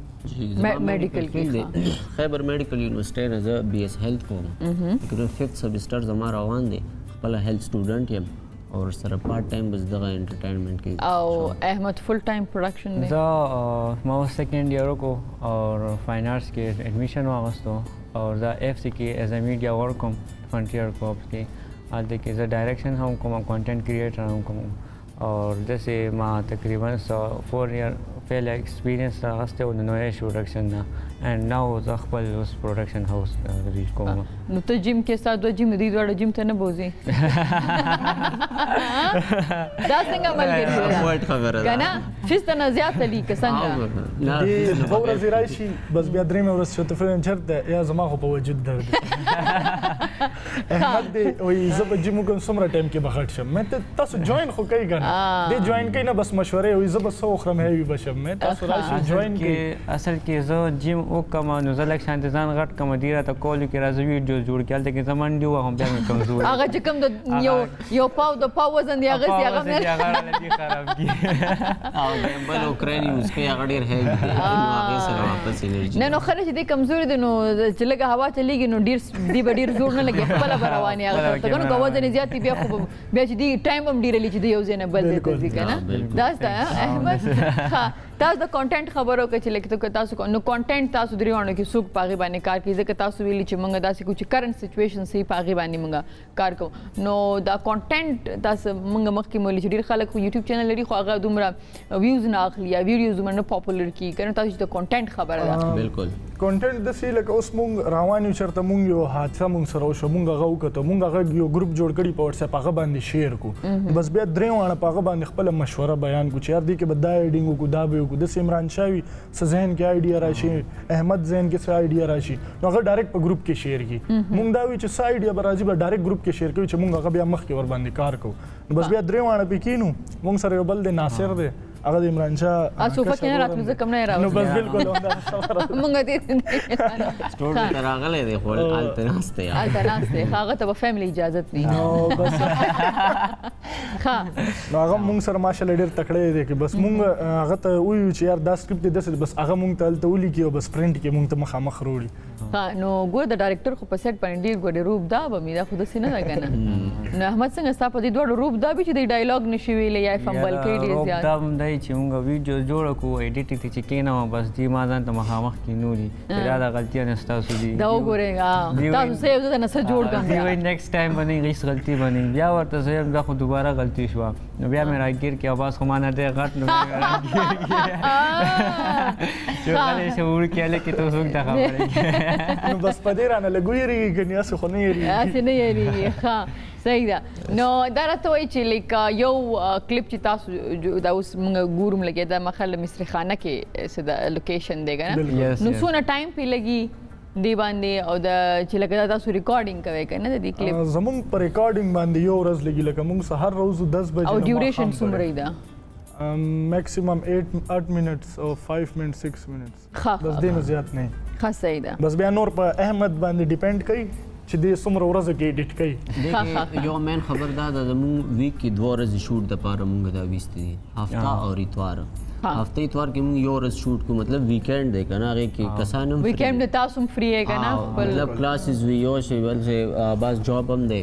मेडिकल के खैबर मेडिकल यूनिवर्सिटी रजा बीएस हेल्थ को ग्राफिक सबस्टर हमारा आवान दे पहला हेल्थ स्टूडेंट है और सर पार्ट टाइम बस दगा एंटरटेनमेंट की और अहमद फुल टाइम प्रोडक्शन में द माउ सेकंड ईयर को और फाइन आर्ट्स के एडमिशन वास्ते और द एफसी के एज अ मीडिया वर्क कम फ्रंटियर कॉप्स के आदि के द डायरेक्शन हम को कंटेंट क्रिएटर हम को और जैसे मां तकरीबन फोर ईयर पहले एक्सपीरियंस रास्ते उन नोएश प्रोडक्शन ना एंड नाउ जखपल उस प्रोडक्शन हाउस रीच को नु तो जिम के साथ वो जिम रीड वाला जिम थे ना बोझी दस दिन का मल गिर वर्ल्ड खबर है ना फिर तना ज्यादा ली के संग ना और जराशी बस बियादरी में और शतफन चढ़ता या जमा हो वजूद दर्द احمد دی وی زب جیم کوم سمره ټایم کې بغټ شم مې تاسو جوائن خو کوي کنه دې جوائن کوي نه بس مشوره وی زب سو خرم هي بشم مې تاسو راشي جوائن کې اصل کې زو جیم او کما نو زلک شانت ځان غټ کما دیره ته کول کې راځي ویډیو جوړ کې الته کې زمان دی و هم بیا کمزور هغه چې کم د یو یو پاو د پاو وزن دی هغه هغه مې خراب کی او ګمبل اوکرانی اوس کې هغه ډیر هیل دی نو هغه سره واپس انرژي نه نو خره چې کمزور دي نو چې لګه هوا چلیږي نو ډیر دی ډیر زور نه لګي خپل برواني هغه ته نو غوځنه زیاتی بیا خو بیا چې دی ټایم هم ډیرلی چې دی یو ځنه بل دې ځی کنه دا ستاسو احمد ها تاسو د کانټینټ خبرو کې چې لیکته کو تاسو نو کانټینټ تاسو درېوانو کې سوق پاغي باندې کار کیږي که تاسو ویلی چې مونږ داسې کوچ کرنٹ سچویشن سي پاغي باندې مونږ کار کو نو دا کانټینټ تاسو مونږ مخکې مولې چې ډیر خلک یوټیوب چینل لري خواغه دومره ویوز نه اخلي ویډیوز باندې پاپولر کی کنه تاسو ته کنټینټ خبره ده بالکل کنټینټ د سی لکه اوس مونږ روان یو چرته مونږ یو حادثه مونږ سره شو مونږ غو کته مونږ یو ګروپ جوړ کړی په واتس اپ هغه باندې شیر کو بس بیا درې وانه پاغه باندې خپل مشوره بیان کو چیر دی کې بد ایډینګ کو دا به کو د عمران شاوی سزهن کې ائیډیا راشي احمد زین کې ائیډیا راشي نو هغه ډایرکټ په ګروپ کې شیر کی مونږ دا وی چې سایډیا براجی به ډایرکټ ګروپ کې شیر کوي چې مونږ هغه بیا مخ کې ور باندې کار کو بس بیا درې وانه پکینو مونږ سره یو بل د ناصر دی اگر عمران شاه اسو په کې راتلو زه کم نه راو نو بس بالکل مونږ دې سٹور ته راغله دی خو التناسته یا التناسته هغه ته په فیملی اجازه دی نو بس ها نو هغه مونږ سره ماشاله ډیر تکړه دی بس مونږ هغه ته وی چې یار دا سکرپټ دې داسې بس هغه مونږ ته تل ولي کې بس پرنٹ کې مونږ ته مخامخ وروړي ها نو ګور د ډایرکټر خو په سیټ باندې ډیر ګډه روپ دا به میرا خود سینه دا کنه نو احمد څنګه ستا په دې دوه روپ دا به چې د ډایلوګ نشي ویلې یا فمبل کې ډیر زیات چونګه ویډیو جوړ کو ایډیټ ته چې کینا بس دی ما ځان ته مخامخ کینوري دا دا غلطیاں نستا سودی دا وګورېګا تاسو سه یو ځنه سره جوړ کړم دی نیکسټ ټایم باندې غیس غلطی باندې بیا ورته سه دا خو دوباره غلطی شو نو بیا مې راګیر کې आवाज خو مانه ته غلط نو چې غلې شه ور کېاله کې ته څنګه تا خبرې نو بس پدې رانه لګويري کې نه څه خو نه یری اسه نه یری ها صحیح ده نو دا راته وایي چې لکه یو کلیپ چې تاسو دا اوس موږ ګورم لګي دا مخله مصری خانه کې صدا لوکیشن دی کنه نو څونه ټایم پی لګي دی باندې او دا چې لګي تاسو ریکارډینګ کوي کنه د دې کلیپ زمون پر ریکارډینګ باندې یو ورځ لګي لکه موږ سحر روز دس بجې او ډیوریشن څومره ده maximum eight minutes or five minutes six minutes بس دې نه زیات نه خاص ده بس بیا نور په احمد باندې ډیپند کوي چې دې څومره ورځې کې ایډیټ کړي یو مین خبردار د موږ ویک کې دوه ورځې شوټ د پاره موږ دا ویست دي هفته او اتوار هفته اتوار کې موږ یو ورځ شوټ کو مطلب ویکند دی کنه هغه کې کسانم ویکند ته تاسو فری یې کنه مطلب کلاسز وی یو شی ول چې بس جاب هم دی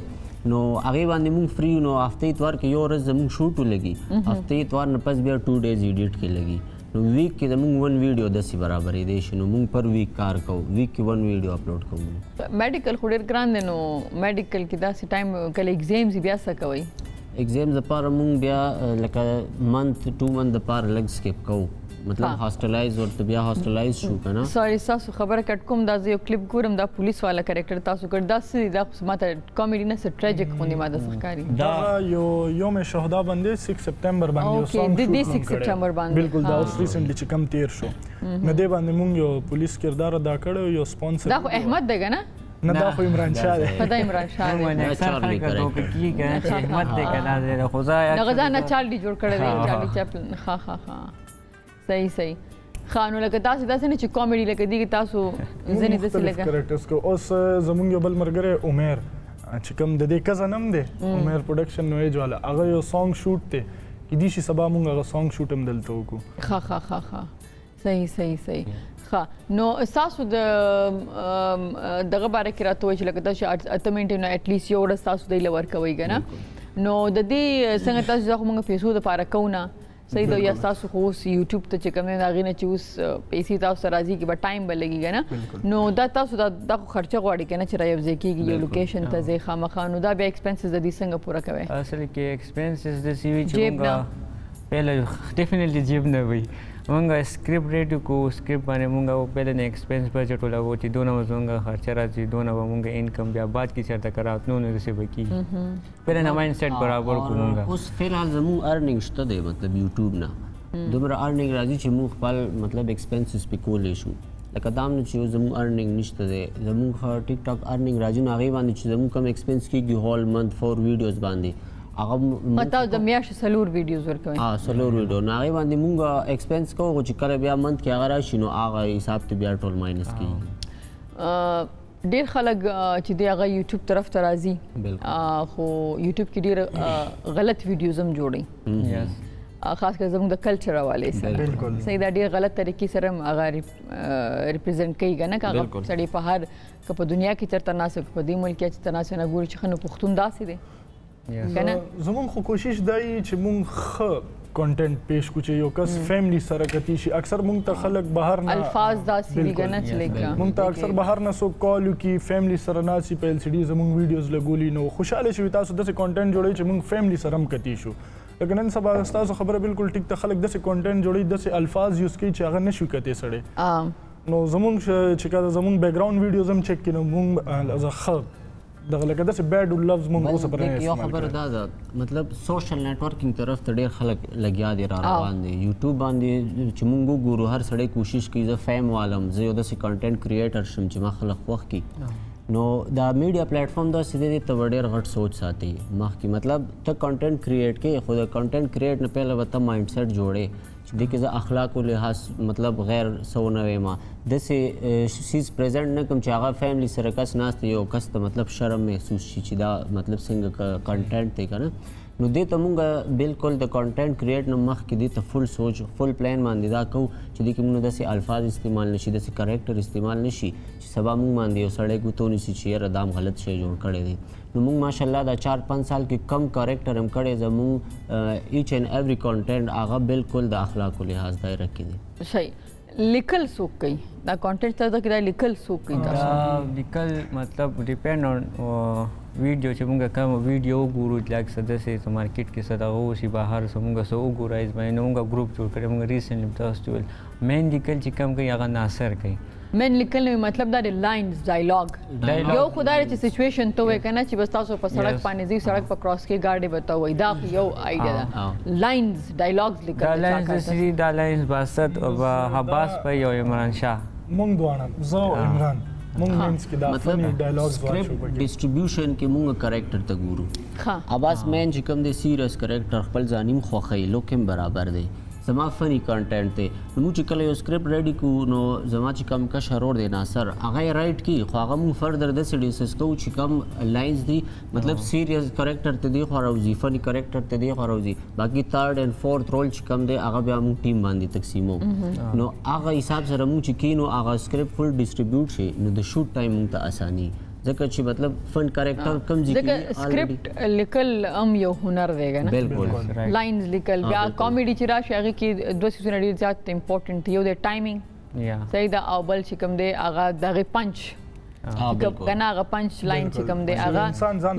نو هغه باندې موږ فری نو هفته اتوار کې یو ورځ موږ شوټ لګي هفته اتوار نه پس بیا two days ایډیټ کې لګي نو ویک کې موږ ون ویډیو د سی برابرې دي شنو موږ پر ویک کار کو ویک کې ون ویډیو اپلوډ کوو میډیکل خوري ګران دي نو میډیکل کې دا سي ټایم کله ایگزامز بیا څه کوي ایگزامز لپاره موږ بیا لکه منت ټو منت لپاره لګ سکپ کوو مطلب هاستلایز ورته بیا هاستلایز شو کنه سوري تاسو خبره کټ کوم دا یو کلیپ ګورم دا پولیس والا کریکټر تاسو کړ دا سي دا ماته کامیډي نه سره ټراجیک باندې ماده ښکاری دا یو یوم شهدا باندې six سپتمبر باندې اوسه اوکې د دې six سپتمبر باندې بالکل دا اوس ریسنټلی چې کم تیر شو نه دی باندې مونږ یو پولیس کردار ادا کړو یو سپانسر دا خو احمد دغه نه نه دا خو عمران شاه دی پدا عمران شاه دی نه چارلی کوي کنه احمد دغه نه خدای نه غزا نه چارلی جوړ کړی دی چارلی چاپلن ها ها ها صحیح صحیح خانو لکه تاسو داسې نه چې کامیډي لکه دی تاسو ځنې داسې لکه کریکټرز کو اوس زمونږ یو بل مرګره عمر چې کوم د دې کزن هم دی عمر پروډکشن نوې جواله هغه یو سانګ شوټ دی کې دې شي سبا مونږ هغه سانګ شوټ هم دلته وکړو ها ها ها ها صحیح صحیح صحیح ها نو تاسو د دغه باره کې راته وایي چې لکه تاسو اته منټې نه اټلیست یو ورځ تاسو دی لور کوئ که نه نو د دې څنګه تاسو دا خو موږ پیسو دپاره کوو نه صحیح ده یا تاسو خو اوس یوټیوب ته چې کوم دی هغې نه چې اوس پیسې تاسو ته راځي کې به ټایم به لګي که نه نو دا تاسو دا دا خو خرچه غواړي که نه چې را یوځای کېږي یو لوکیشن ته ځئ خامخا نو دا بیا ایکسپینسز د دې څنګه پوره کوئ اصل کې ایکسپینسز داسې وي چې موږ پهله ډیفینیټلي جیب نه وي مونږه سکرپټ ریډیو کو سکرپټ باندې مونږه په دې ایکسپنس بجټ ولګو چې دونه مونږه خرچه راځي دونه مونږه انکم بیا بعد کې چرته کراوتنو نه رسې بکی پر نه مایند سیټ برابر کو مونږه اوس فعال زمو ارننګ شته دی مطلب یوټیوب نه دومره ارننګ راځي چې مونږ خپل مطلب ایکسپنسز پې کولې شو لکه دا نه چې زمو ارننګ نشته دی زموږ ټیک ټاک ارننګ راځي نو هغې باندې چې زموږ کم ایکسپنس کېږي هول منت فور ویډیوز باندې هغه متا د میاشتې څلور ویډیوز ورکوئ ها څلور ویډیو نو هغې باندې موږ ایکسپینس کوو خو چې کله بیا منت کې هغه راشي نو هغه حساب ته بیا ټول ماینس کېږي ډېر خلک چې دی هغه یوټیوب طرف ته راځي خو یوټیوب کې ډېر غلط ویډیوز هم جوړي خاص کر زموږ د کلچر حوالې سره صحیح دا ډېر غلط طریقې سره هم هغه ریپرزینټ کوي که نه که هغه سړی په هر که په دنیا کې چېرته ناست په دې ملک کې چېرته ناست نه ګوري چې ښه نو پښتون داسې دی زمون خو کوشش دای چې مونږ ښه کنټینټ پیش کړو چې یو کس فیملی سره کتی شي اکثر مونږ ته خلک بهر نه الفاظ داسې وي که نه چې لکه مونږ ته اکثر بهر نه څوک کال وکړي فیملی سره ناست په ایل سی ډي زمونږ ویډیوز لګولي نو خوشحاله شوي تاسو داسې کنټینټ جوړوئ چې مونږ فیملی سره هم کتی شو لیکن ان سبا استاسو خبره بالکل ټیک ته خلک داسې کنټینټ جوړي داسې الفاظ یوز کوي چې هغه نشو کتې سړی نو زمونږ چې کله زمونږ بیک ګراوند ویډیوز هم چیک کړو مونږ از خلک دغه لکه داسې بیډ لفظ مونږ اوسه پر یو خبره دا ده مطلب سوشل نیټورکینګ طرف ته ډېر خلک لګیا دي را روان دي یوټیوب باندې چې مونږ وګورو هر سړی کوشش کوي زه فیم والم زه یو داسې کنټینټ کریټر شم چې ما خلک خوښ کړي نو دا میډیا پلیټ فارم دا سیده ته ډېر غټ سوچ ساتي مخکې مطلب ته کنټینټ کریټ کې خو دا کنټینټ کریټ نه پهله ته مایند سیټ جوړې چې دې کې زه اخلاقو لحاظ مطلب غیر سو نه ویما داسې سیز پریزنټ نه کوم چې هغه فیملی سره کس ناست یو کس ته مطلب شرم محسوس شي چې دا مطلب څنګه کنټینټ دی که نه نو دې ته مونږ بالکل د کنټینټ کریټ نه مخکې دې ته فل سوچ فل پلان باندې دا کوو چې دې کې مونږ داسې الفاظ استعمال نه شي داسې کریکټر استعمال نه شي چې سبا مونږ باندې یو سړی ګوتو نیسي چې یاره دا هم غلط شی جوړ کړی دی نو مونږ ماشاءالله دا چار پنځه سال کې کم کریکټر هم کړی زمونږ ایچ اینڈ ایوری کنټینټ هغه بالکل د اخلاقو لحاظ دایره کې دی صحیح لیکل څوک کوي دا کنټینټ ته کې دا لیکل څوک کوي تاسو لیکل مطلب ډیپینډ آن वीडियो से मुंगा कम वीडियो गुरु लाख सदस्य तो मार्केट के सदा हो सी बाहर से मुंगा सो गुराइज में मुंगा ग्रुप जोड़ कर मुंगा रिसेंटली तस्टुल मेन निकल ची कम कहीं अगर नासर कहीं मेन निकल में मतलब दा लाइंस डायलॉग यो खुदा रे सिचुएशन तो वे कहना ची बस तासो पर सड़क पानी जी सड़क पर क्रॉस के गाड़ी बताओ इदा यो आईडिया लाइंस डायलॉग्स लिखा लाइंस सी दा लाइंस बासत और हबास पे यो इमरान शाह मुंग दुआना जो इमरान मतलब स्क्रिप्ट डिस्ट्रीब्यूशन के मुंग करेक्टर तक गुरु आवाज मैन जिकम दे सीरियस करेक्टर खपल जानिम खोखई लोकम बराबर दे जमा फनी कंटेंट ते मु चिकल यो स्क्रिप्ट रेडी को नो जमा चिकम का शरोर देना सर अगर राइट की खागम फर्दर द सिडिस को चिकम लाइंस दी मतलब सीरियस करेक्टर ते दी खराउजी फनी करेक्टर ते दी खराउजी बाकी थर्ड एंड फोर्थ रोल चिकम दे अगर हम टीम बांधी तकसीमो नो आगा हिसाब से मु चिकिनो आगा स्क्रिप्ट फुल डिस्ट्रीब्यूट छे नो द शूट टाइम ता आसानी जक अच्छी मतलब फन करेक्टर कम जी की स्क्रिप्ट लिकल हम यो हुनर देगा ना बिल्कुल लाइंस लिकल या कॉमेडी चिरा शायरी की दो सौ नडी ज्यादा इंपॉर्टेंट थी और टाइमिंग या सही द अवल चिकम दे आगा दगे पंच चिकम कना आगा पंच लाइन चिकम दे आगा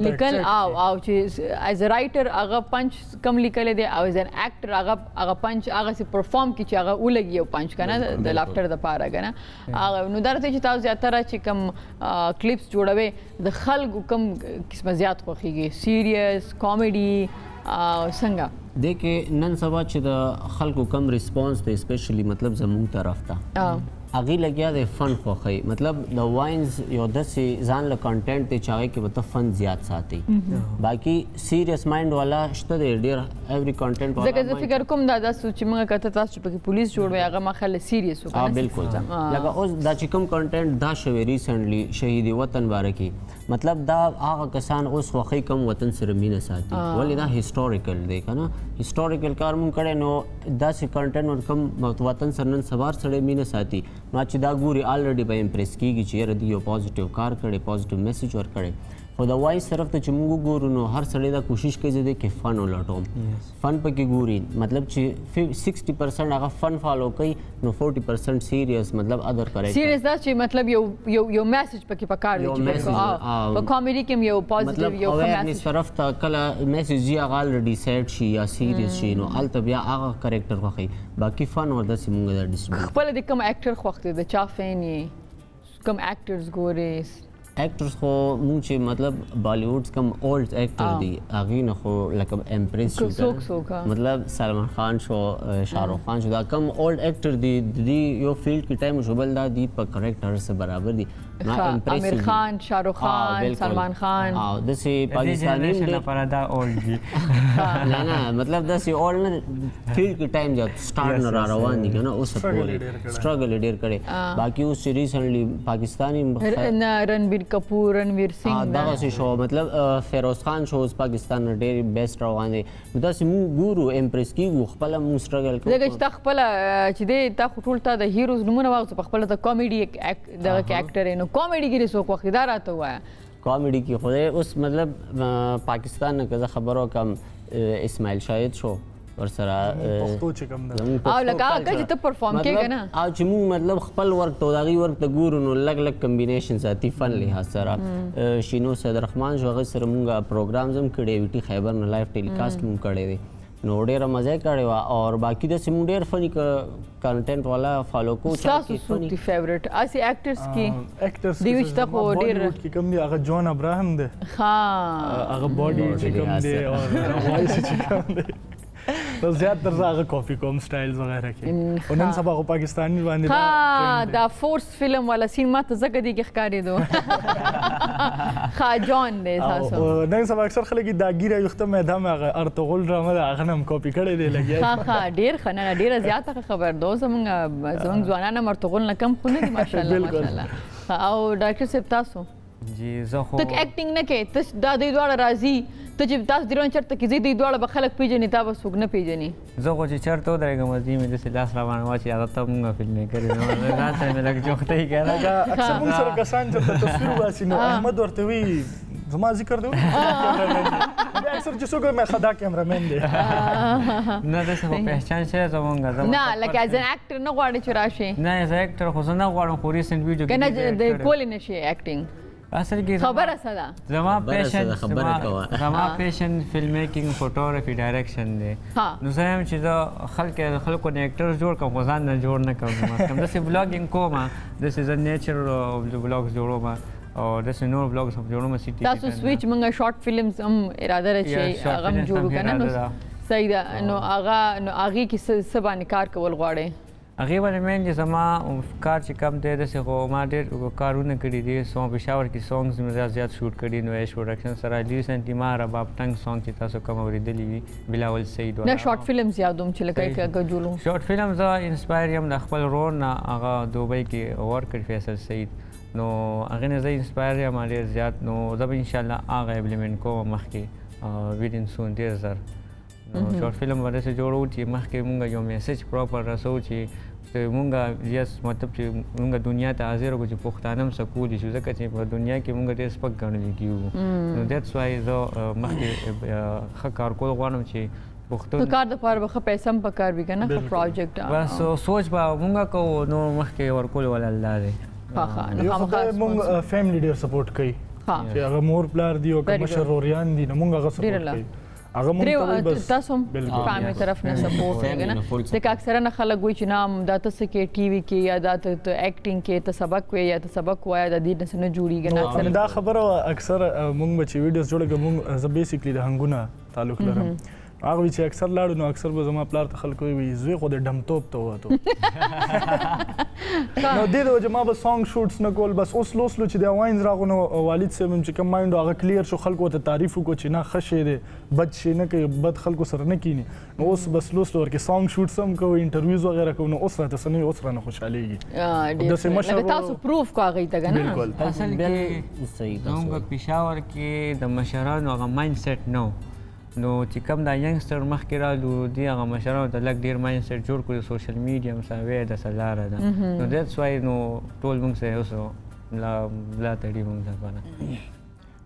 लिकल आओ आओ चीज एज अ राइटर आगा पंच कम लिकले दे एज एन एक्टर आगा आगा पंच आगा से परफॉर्म की आगा उलगी यो पंच कना द लाफ्टर द पार आगा ना आगा नुदारते चिताव ज्यादातर चिकम क्लिप्स जोड़वे द खलग कम किस्म ज्यादा खोखीगी सीरियस कॉमेडी संगा देखे नन सवा च द खलग कम रिस्पांस दे स्पेशली मतलब जमुन तरफ था आगे लगिया दे फन खोखई मतलब द वाइन्स यो दसी जान ल कंटेंट ते चाहे कि मतलब फन ज्यादा साथी बाकी सीरियस माइंड वाला शत दे डेयर एवरी कंटेंट वाला जगह फिकर कम दादा सोच मंगा कहता था कि पुलिस जोड़ में आगा मखल सीरियस हो हां बिल्कुल लगा उस दा चिकम कंटेंट दा शवे रिसेंटली शहीद वतन बारे की मतलब दा आगा किसान उस खोखई कम वतन से रमीना साथी वलीदा हिस्टोरिकल देखा ना हिस्टोरिकल कारमुन करे नो दस कंटेंट और कम वतन सरन सवार सड़े मीना साथी ما چې دا ګوري آلریډي به امپریس کېږي چې یاره دوی یو پازیټیو کار کړی پازیټیو میسج ورکړی خو د وایس طرف ته چې موږ وګورو نو هر سړی دا کوشش کوي زه دې کې فن ولټوم فن پکې ګوري مطلب چې سکسټي پرسنټ هغه فن فالو کوي نو فورټي پرسنټ سیریس مطلب ادر کریکټر سیریس دا چې مطلب یو یو یو میسج پکې پکار دی چې په کامیډي کې یو پازیټیو یو میسج طرف ته کله میسج یې هغه آلریډي سیټ شي یا سیریس شي نو هلته بیا هغه کریکټر خوښوي باقي فن ور داسې موږ دا ډسټریبیوټ خپله دې کوم اکټر خوښ دی د چا فین یې کوم اکټرز ګورې एक्टर्स को मुझे मतलब बॉलीवुड कम ओल्ड एक्टर दी आगे न को लकब एम्प्रेस शूटर मतलब सलमान खान शो शाहरुख खान शुदा कम ओल्ड एक्टर दी दी यो फील्ड के टाइम जुबलदा दी पर करेक्टर से बराबर दी ना एम्प्रेस आमिर खान शाहरुख खान सलमान खान हां जैसे पाकिस्तानी में परदा ओल्ड जी ना ना मतलब जैसे ओल्ड फील्ड के टाइम जब स्टार्ट न रहा नी ना उस स्ट्रगल डेयर करे बाकी उस रिसेंटली पाकिस्तानी रणबीर कपूर रणवीर सिंह दा सी शो मतलब फिरोज खान शोज पाकिस्तान ने डेरी बेस्ट روان دي دا سیمو ګورو امپریس کی خپل مو سټرګل کوي دغه چې خپل چې دې تا خټول تا د هیروز نمونه واغ په خپل د کامیډي د کریکټر نو کامیډي کې څوک وخیدار اته وایا کامیډي کې خو اوس مطلب پاکستان نه کزه خبرو کم اسماعیل شاهد شو और सरा पक्को चिकम दा आ लगा का जित परफॉर्म केगा ना आ चिमू मतलब खपल वर्क तो दागी वर्क तो गुरु नो अलग अलग कॉम्बिनेशन साथी फन लिहा सरा शिनो सदर रहमान जोगा सरमुंगा प्रोग्राम्स हम कड़े विटी खैबर न लाइव टेलीकास्ट मुं कड़े نو ډیره مزه کړې وا او باقی د سیمو ډیر فنی کنټینټ والا فالو کو چا کې فنی تاسو فیورټ اسی اکټرز کی اکټرز دی وچ ته ډیر کی کم دی هغه جون ابراهیم دی ها هغه باډي چې کم دی او وایس چې کم دی نو زیات تر هغه کافی کوم سټایلز وغیرہ کې ونن سبا هغه پاکستاني باندې ها دا فورس فلم والا سینما ته زګ دی ښکارې دو ها جون دی تاسو نن سبا اکثر خلک دا ګیره یو ختمه ده هغه ارتغول ډرامه هغه هم کاپی کړي دی لګیا ها ډیر خنه ډیر زیات خبر دو زمونږ زمونږ ځوانانو مرتغول نه کم خونه دي ماشاالله ماشاالله او ډاکټر صاحب تاسو جی زه خو تک اکټینګ نه کې تاسو دا دوی دواړه راځي ته چې تاسو درون چرته کې زی دوی دواړه به خلک پیژني تا به څوک نه پیژني زه خو چې چرته درګه مزي مې د سلاس روان واچي هغه ته موږ فلم نه کړی نو دا ته مې لکه جوخته یې کړه اکثر موږ سره کسان چې تصویر واسي نو احمد ورته وی زما ذکر دی اکثر چې څوک مې خدا کیمرامن دی نه دا څه په پہچان شه زمونږ نه لکه از ان اکټر نه غواړي چې راشي نه از اکټر خو نه غواړم خو ریسنت ویډیو کې کنه کول نه شي اکټینګ اصل کې خبر اسدا زما پیشن خبره کوا زما پیشن فلم میکینګ فوټوګرافي ډایریکشن دی نو زه هم چې دا خلک خلکو ډایریکټر جوړ کوم غزان نه جوړ نه کوم کوم د سی بلاګینګ کوم د سی د نیچر اف د بلاګز جوړو ما او د سی نور بلاګز هم جوړو ما سیټی تاسو سویچ منګه شارټ فلمز هم اراده راځي هغه هم جوړو کنه نو صحیح دا نو هغه نو هغه کې سبا نکار کول غواړي هغې باندې مین چې زما کار چې کم دی داسې خو ما ډېر کارونه کړي دي سو پېښور کې سانګز مې ډېر زیات شوټ کړي نو ایش پروډکشن سره ریسنټلي ما رباب ټنګ سانګ چې تاسو کوم اورېدلي وي بلاول سعید نه شارټ فلم زیات هم چې لکه هغه جوړو شارټ فلم زه انسپایر یم د خپل رور نه هغه دوبۍ کې ورکړ فیصل سعید نو هغې نه زه انسپایر یم ډېر زیات نو زه به انشاءالله هغه امپلیمنټ کوم مخکې ویدین سون ډېر زر نو شارټ فلم باندې څه جوړو چې مخکې مونږ یو میسج پراپر رسو چې مونږه یس مطلب چې مونږه دنیا ته حاضر وو چې پښتانم سکول شو ځکه چې په دنیا کې مونږ ډېر سپک ګڼل کېږو نو دیټس وای زه مخکې ښه کار کول غواړم چې پښتون د کار دپاره به ښه پیسه هم پکار وي که نه ښه پروجیکټ بس سوچ به مونږه کوو نو مخکې ورکول والا الله دی مونږ فیملي ډېر سپورټ کوي چې هغه مور پلار دي او که مشر وریان دي نو مونږ هغه سپورټ کوي اغه مونږ تاسو په طرف نه سپورټ کېږي ځکه اکثره نه خلک وایي چې نه دا ته کې ټي وی کې یا دا ته اکټینګ کې ته سبق وایي یا ته سبق وایي د دې نه جوړېږي نه اکثره دا خبره اکثره مونږ چې ویډیوز جوړه کوي مونږ زه بیسیکلی د هنګونه تعلق لرم هغه چې اکثر لاړو نو اکثر به زما پلار ته خلک وایي زوی خو د ډمتوب ته ووتو نو دې د وجه ما به سانګ شوټس نه کول بس اوس لوسلو چې د واینز راغو نو والد صاحب هم چې کوم مایند هغه کلیر شو خلکو ته تعریف وکړو چې نه ښه شی دی بد شی نه کوي بد خلکو سره نه کینی نو اوس بس لوسلو ورکې سانګ شوټس هم کوو انټرویوز وغیره کوو نو اوس راته څه نه وي اوس رانه خوشحالېږي داسې مشر تاسو پروف کو هغې ته که نه بالکل اصل کې زموږ پېښور کې د مشرانو هغه مایند سیټ نه و نو چې کوم دا ینګسټر مخکې رالو دی هغه مشرانو ته لږ ډېر مایند سیټ جوړ کړو سوشل میډیا مساوی داسې لاره ده نو دیټس وای نو ټول موږ سره اوس ملاتړي موږ ته پانه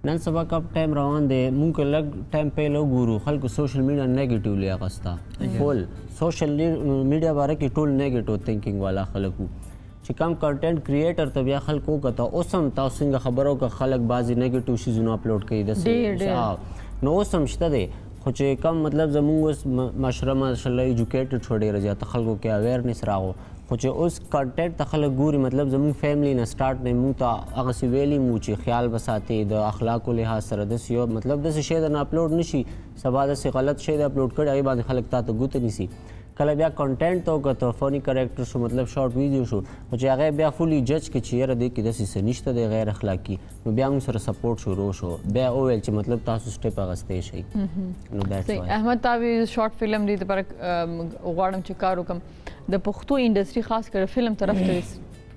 نن سبا کم ټایم روان دی موږ لږ ټایم پهلو ګورو خلکو سوشل میډیا نیګیټیولی اغستا فول سوشل میډیا باره کې ټول نیګیټیو تھنکینګ والا خلک وو چې کوم کنټینټ کریئیټر ته بیا خلک وکته اوس هم تاسو څنګه خبرو که خلک بعضې نیګیټیو شیزونه اپلوډ کوي داسې نو اوس هم شته دی خو چې کم مطلب زموږ اوس معاشره ماشاءالله ایجوکیټډ شو ډېره زیاته خلکو کې اویرنیس راغو خو چې اوس کنټینټ ته خلک ګوري مطلب زموږ فیملی نه سټارټ نه موږ ته هغسې ویلي مو چې خیال به ساتې د اخلاقو لحاظ سره داسې یو مطلب داسې شی درنه اپلوډ نه شي سبا داسې غلط شی دی اپلوډ کړي هغې باندې خلک تا ته ګوته نیسي کله بیا کنټینټ ته وکړه فوني کریکټر شو مطلب شارټ ویډیو شو خو چې هغه بیا فولي جج کړي چې یاره دی کې داسې څه نشته دی غیر اخلاقي نو بیا موږ سره سپورټ شروع شو بیا وویل چې مطلب تاسو سټیپ اخیستی شئ نو دیټس احمد تا وی شارټ فلم دې لپاره غواړم چې کار وکړم د پښتو انډسټري خاص کر فلم طرف ته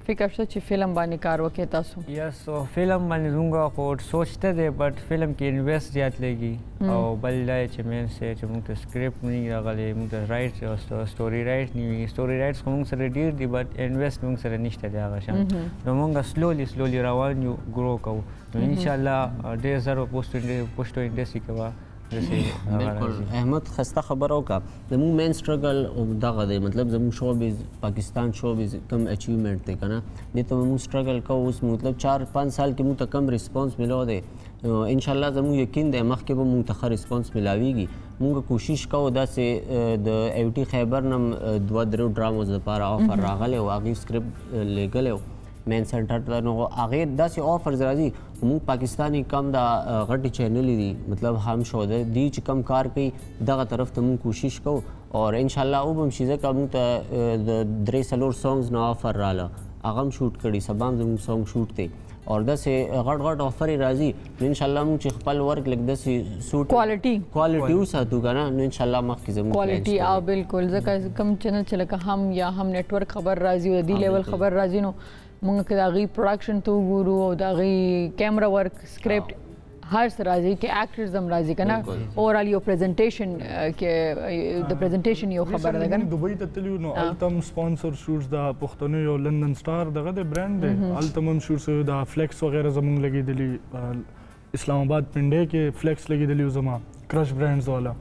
فکر شته چې فلم باندې کار وکړې تاسو یس او فلم باندې زموږ خو سوچته دی بټ فلم کې انویسټ زیات لګي او بل دا چې مین سه چې موږ ته سکرپټ نه وي راغلی موږ ته رایټس سټوري رایټس نه وي سټوري رایټس خو موږ سره ډېر دي بټ انویسټ موږ سره نشته دی هغه شان نو موږ سلولي سلولي روان یو ګرو کوو نو انشاءالله ډېر زر به پښتو انډسټري کې به داسې بالکل احمد ښایسته خبره وکړه زموږ مین سټرګل دغه دی مطلب زموږ شوبیز پاکستان شوبیز کم اچیومنټ دی که نه دې ته موږ سټرګل کوو اوس مطلب چار پنځ سال کې موږ ته کم ریسپانس ملو دی ان شاء الله زموږ یقین دی مخکې به موږ ته ښه ریسپانس ملاویږي مونږ کوشش کوو داسې د ایو ټي خیبر نه دوه درو ډراموز لپاره آفر راغلی و هغې سکرپټ لیږلی و مین سینټر ته نو هغې داسې آفرز راځي مونږ پاکستاني کم دا غټې چینلې دي مطلب هم شوده دي چې کم کار کوي دغه طرف ته مونږ کوشش کوو اور انشاءالله اوب هم چې ځکه مونږ ته د درې څلور سانګز نه آفر راله هغه هم شوټ کړي سبا هم زموږ سانګ شوټ دی اور داسې غټ غټ آفرې راځي نو انشاءالله موږ چې خپل ورک لږ داسې سوټ کوالټي کوالټي وساتو که نه نو انشاءالله مخکې زموږ کوالټي او بالکل ځکه کم چینل چې لکه هم یا هم نیټورک خبر راځي او د دې لیول خبر راځي نو موږ که د هغې پروډکشن ته وګورو او د هغې کیمرا ورک سکرپټ हर राजी के एक्टर्स हम राजी करना ओवरऑल यो प्रेजेंटेशन के द प्रेजेंटेशन यो खबर लगा दुबई ततलियो नो अल्टम स्पॉन्सर शूट्स द पुख्तने यो लंदन स्टार दगा दे ब्रांड है अल्टम शूट्स द फ्लेक्स वगैरह जमंग लगी दिली इस्लामाबाद पिंडे के फ्लेक्स लगी दिली जमा क्रश ब्रांड्स वाला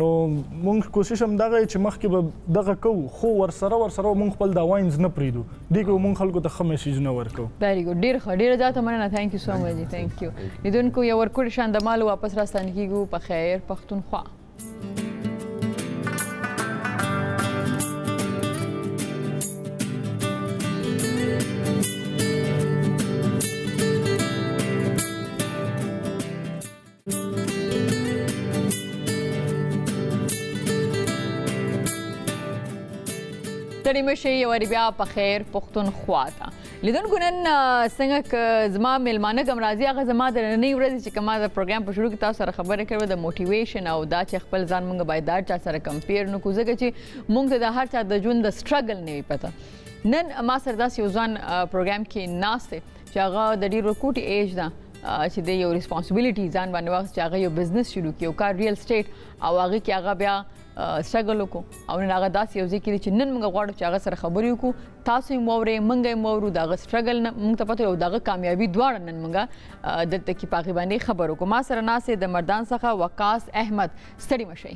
نو مونږ کوشش هم دغه چې مخکې به دغه کوو خو ورسره ورسره مونږ خپل دا واینز نه پرېږدو دې کې مونږ خلکو ته ښه میسیجونه ورکوو ویري ګوډ ډېر ښه ډېره زیاته مننه تھینک یو سو مچ تھینک یو لیدونکو یو ورکوډ شان د مالو واپس راستانه کېږو په خیر پښتونخوا. تری مشه یو واري بیا په خیر پښتونخوا ته لیدونکو نن څنګه که زما میلمانه کم راځي هغه زما د نننۍ ورځې چې کوم ما د پروګرام په شروع کې تاسو سره خبره کړې وه د موټیویشن او دا چې خپل ځان موږ باید دا چا سره کمپیر نه کړو ځکه چې موږ ته د هر چا د ژوند د سټرګل نه وي پته. نن ما سره داسې یو ځوان پروګرام کې ناست دی چې هغه د ډېر کوټې ایج ده چې د یو ریسپانسبلیټي ځان باندې واخیست چې هغه یو بزنس شروع کړي یو کار ریل اسټیټ او هغې کې هغه بیا سټرګل وکړو او نن هغه داسې یو ځای کې دی چې نن موږ غواړو چې هغه سره خبرې وکړو تاسو یې واورئ موږ یې واورو د هغه سټرګل نه موږ ته پته وي او د هغه کامیابي دواړه نن موږ دلته کې په هغې باندې خبر وکړو. ما سره ناست د مردان څخه وقاص احمد ستړي مه شئ.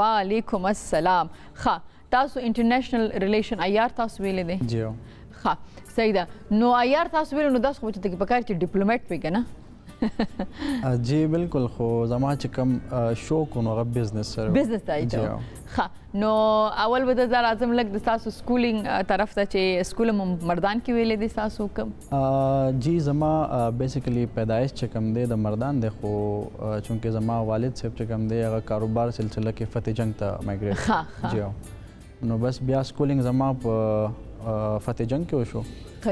وعلیکم السلام. ښه تاسو انټرنیشنل ریلیشن ایار تاسو ویلی دی؟ جی ښه صحیح ده. نو ایار تاسو ویلی نو داسې خو چې ته په کار چې ډپلومټ وي که نه؟ जी बिल्कुल खो जमा चिकम शो को नो अब बिजनेस सर बिजनेस ताई तो खा नो अवल बता जरा आजम लग दिसासु स्कूलिंग तरफ ता चे स्कूल में मर्दान की वेले दिसासु कम जी जमा बेसिकली पैदाइश चिकम दे द मर्दान देखो चूंकि जमा वालिद से चिकम दे अगर कारोबार सिलसिला के फतेजंग ता माइग्रेट जी नो बस बिया स्कूलिंग जमा फतेजंग के शो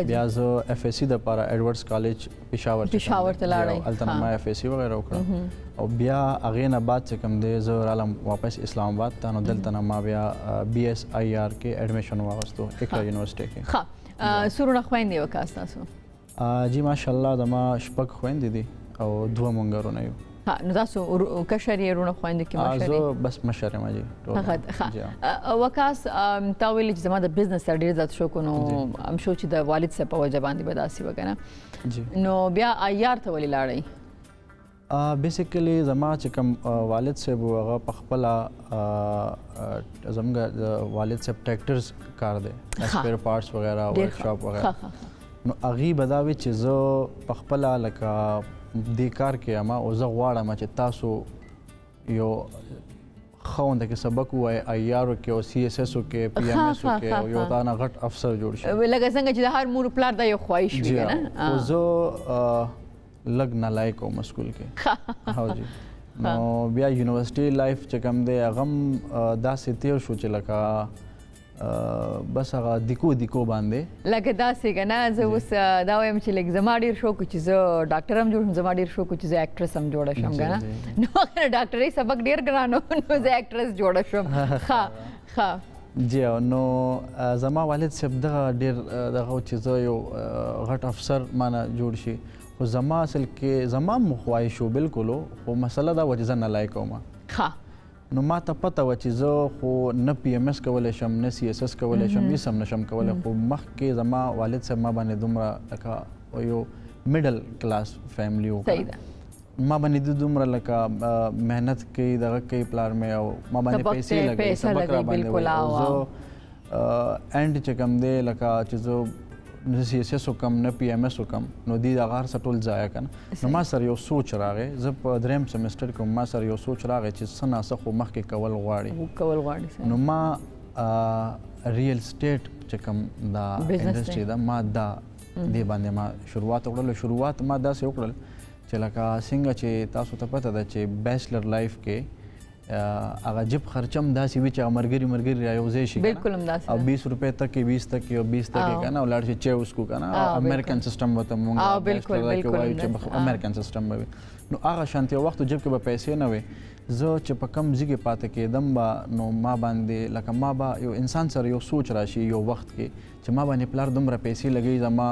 بیاز اف اس سی د پاره ایڈورس کالج پېښور پېښور ته لاړی هلته ما اف اس سی وغیره وکړه او بیا هغې نه بعد چې کوم دی زه رالم واپس اسلام آباد ته نو دلته نه ما بیا بی ایس آی آر کې ایډمیشن واغوستو اقرا یونیورسټۍ کې. ښه سرونه خویندې وکړه ستاسو؟ جی ماشاءالله زما شپږ خویندې دي او دوه مونږ ورونه یو. نو تاسو کشر یې وروڼه خویندو کې مشر یې؟ زه بس مشر یم جی. ښه وقاص تا ویلې چې زما د بزنس سره ډېر زیات شوق و نو ام شو چې د والد صاحب په وجه باندې به داسې وکړه جی. نو بیا عیار ته ولې لاړئ؟ بیسیکلی زما چې کوم والد صاحب و هغه په خپله زموږ د والد صاحب ټریکټرز کار دی اسپیر پارټس وغیرہ ورکشاپ وغیرہ نو هغې به دا وي چې زه په خپله لکه دې کار کې اما او زه غواړم چې تاسو یو ښه ونده کې سبق ووایئ آی آرو کې او سی ایس ایسو کې پي ایم ایسو کې او یو دانه غټ افسر جوړ شي لکه څنګه چې د هر مور پلار دا یو خواهش وي که نه؟ خو زه لږ نالایق وم اسکول کې هو جي. نو بیا یونیورسټي لایف چې کوم دی هغه هم داسې تېر شو چې لکه بس هغه دیکو دیکو باندې لکه داسې که نه زه اوس دا وایم چې لږ زما ډېر شوق و چې زه ډاکټر هم جوړ شم زما ډېر شوق و چې زه اکټرس هم جوړه شم که نه نو هغه ډاکټرۍ سبق ډېر ګران و نو زه اکټرس جوړه شم. ښه ښه جی نو زما والد صاحب دغه ډېر دغه و چې زه یو غټ افسر مانه جوړ شي خو زما اصل کې زما هم خواهش و بالکل خو مسله دا وه چې زه نالایق ومه. نو ما ته پته وه چې زه خو نه پي ایم ایس کولی شم نه سی ایس ایس کولی شم هېڅ هم نشم کولی خو مخکې زما والد صاحب ما باندې دومره لکه یو میډل کلاس فیملی وکړه ما باندې دومره لکه محنت کوي دغه کوي پلار مې او ما باندې پیسې لګوي سبق را باندې وایي زه اینډ چې کوم دی لکه چې زه د سی اس اس کوم نه پی ام اس کوم نو دی د غار سټول ځای کنه نو ما سر یو سوچ راغې ز په دریم سمستر کې ما سر یو سوچ راغې چې سنا سخه مخ کې کول غواړي کول غواړي نو ما ریل سټیټ چې کوم دا انډستری دا ما دا دی باندې ما شروعات وکړل شروعات ما دا سې وکړل چې لکه څنګه چې تاسو ته پته ده چې بیچلر لایف کې اگر جب خرچم داسی وی چا مرګری مرګری راوځي شي بالکل امداسه او بیس روپے تک بیس تک او بیس تک کنا ولر چې اوسکو کنا امریکن سسٹم وته مونږه بالکل بالکل امریکن سسٹم نو هغه شانتي وخت جب کې به پیسې نه وي زه چې په کم ځګه پاتې کېدم با نو ما باندې لکه ما با یو انسان سره یو سوچ راشي یو وخت کې چې ما باندې پلار دومره پیسې لګي زما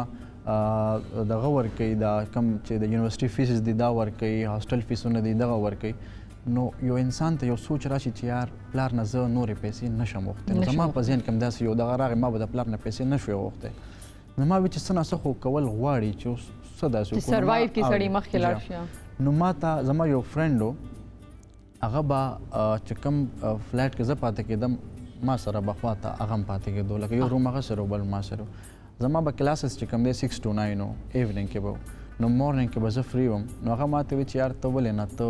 دغه ور کې دا کم چې د یونیورسيټي فیس دي دا ور کې هاستل فیسونه دي دغه ور کې نو یو انسان ته یو سوچ راشي چې یار پلار نه زه نورې پیسې نشم وغوښتلی زما په ذهن کې همداسې یو دغه راغی ما به د پلار نه پیسې نه شوې وغوښتی نو ما وی چې څه ناڅه خو کول غواړي چې اوس څه داسې وکړو سروایو کې سړي مخکې لاړ شي نو ما ته زما یو فرینډ و هغه به چې کوم فلیټ کې زه پاتې کېدم ما سره به خواته هغه هم پاتې کېدو لکه یو روم هغه سره و بل ما سره زما به کلاسز چې کوم دی سکس ټو ناین و ایوننګ کې به نو مورننګ کې به زه فری وم نو هغه ما ته وی چې یار ته ولې نه ته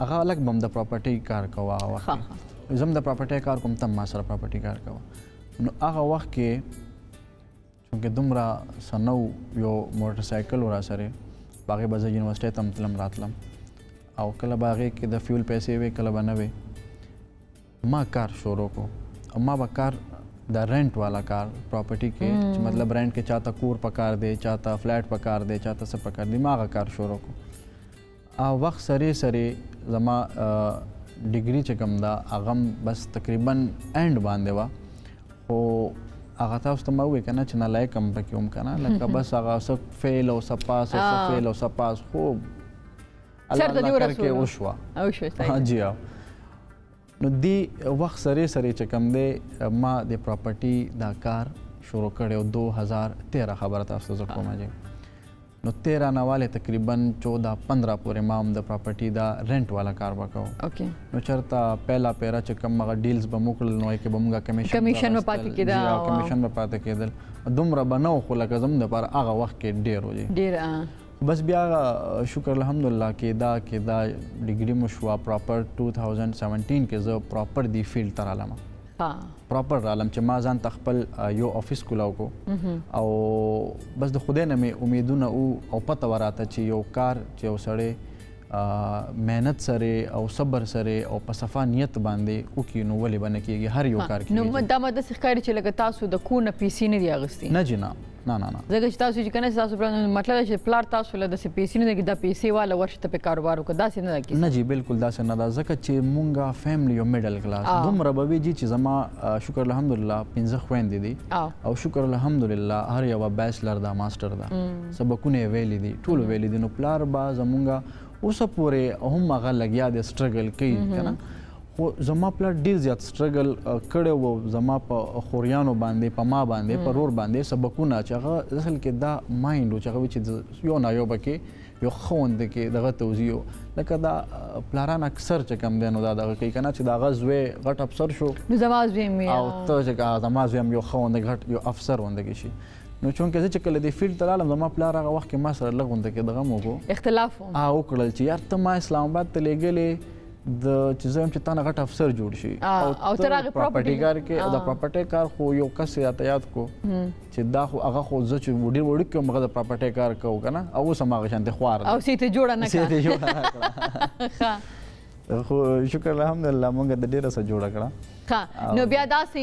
هغه لک بم د پراپرټي کار کوه هغه وخت زم د پراپرټي کار کوم ته ما سره پراپرټي کار کوه نو هغه وخت کې چونکې دومره سنو یو موټر سایکل ور سره باغې بزه یونیورسيټي تم تلم راتلم او کله باغې کې د فیول پیسې وې کله بنه وې ما کار شروع کو او ما به کار دا رینٹ والا کار پراپرټي کې مطلب رینٹ کې چاته کور پکار دی چاته فلیټ پکار دی چاته څه پکار دی ما هغه کار شروع کو او وخت سره سره زما ډیګری چې کوم دا اغم بس تقریبا اینڈ باندې وا خو هغه تاسو ته ما وې کنه چې نه لایک هم پکې هم کنه لکه بس هغه څه فیل او څه پاس او څه فیل او څه پاس خو الله الله کرکې وشوه اوشوه جی نو دی وخت سره سره چې کوم دی ما د پراپرټي دا کار شروع کړی دوه هزار تیرہ خبره تاسو ته کومه جی نو تیرہ نواله تقریبا چودہ پندرہ پورې ما هم د پراپرټي دا رینټ والا کار وکاو نو چرته پهلا پیرا چې کوم هغه ډیلز به مو کړل نو یې کې به موږ کمیشن کمیشن به پاتې کېدل کمیشن به پاتې کېدل دومره به نه و خو لکه زموږ دپاره هغه وخت کې ډېر و جی ډېر بس بیا شکر الحمدلله کې دا کې دا ډیګري مو شوه پراپر ټو تھاؤزنډ سیونټین کې زه پراپر دی فیلډ ته رالم پراپر رالم چې ما ځان ته خپل یو آفس کولاو کو او بس د خدای نه مې امیدونه او پته وراته چې یو کار چې یو سړی محنت سره او صبر سره او په صفا نیت باندې وکړي نو ولې به نه کېږي هر یو کار کې نو دا ما داسې ښکاري چې لکه تاسو د کور نه پیسې نه دي اخیستي نه جی نه نه نه نه ځکه چې تاسو چې کنه تاسو مطلب چې پلار تاسو له داسې پیسې نه دي دا پیسې والا ورشي ته په کاروبار وکړه داسې نه ده نه جی بالکل داسې نه ده ځکه چې مونږه فیملی یو میډل کلاس دومره به وي جي چې زما شکر الحمدلله پنځه خویندې دي او شکر الحمدلله هر یوه بیچلر ده ماسټر ده سبقونه یې ویلي دي ټولو ویلي دي نو پلار به زمونږه اوسه پورې هم هغه لګیا دی سټرګل کوي که نه زما پلار ډېر زیات سټرګل کړی و زما په خوریانو باندې په ما باندې په رور باندې سبقونه چې هغه اصل کې دا مایند و چې هغه وي چې یو نه یو به کې یو ښه ونده کې دغه توضیح لکه دا پلاران اکثر چې کوم دی نو دا دغه کوي که نه چې د هغه زوی غټ افسر شو نو زما زوی هم او ته چې زما زوی هم یو ښه ونده غټ یو افسر ونده کې شي نو چونکه زه چې کله دې فیلډ ته لاړم زما پلار هغه وخت کې ما سره لږ غونده کې دغه مو وکړو اختلاف وکړل چې یار ته ما اسلام آباد ته لېږلې د چې زه هم چې تا نه غټ افسر جوړ شي او ته راغې پراپرټي کار کې او د پراپرټۍ کار خو یو کس راته یاد کړو چې دا خو هغه خو زه چې ډېر وړوکی وم هغه د پراپرټۍ کار کوو که نه او اوس هم هغه شانتې خوار او سې ته جوړه نه کړه سې ته جوړه نه خو شکر الحمدلله مونږ د ډېره څه جوړه کړه نو بیا داسې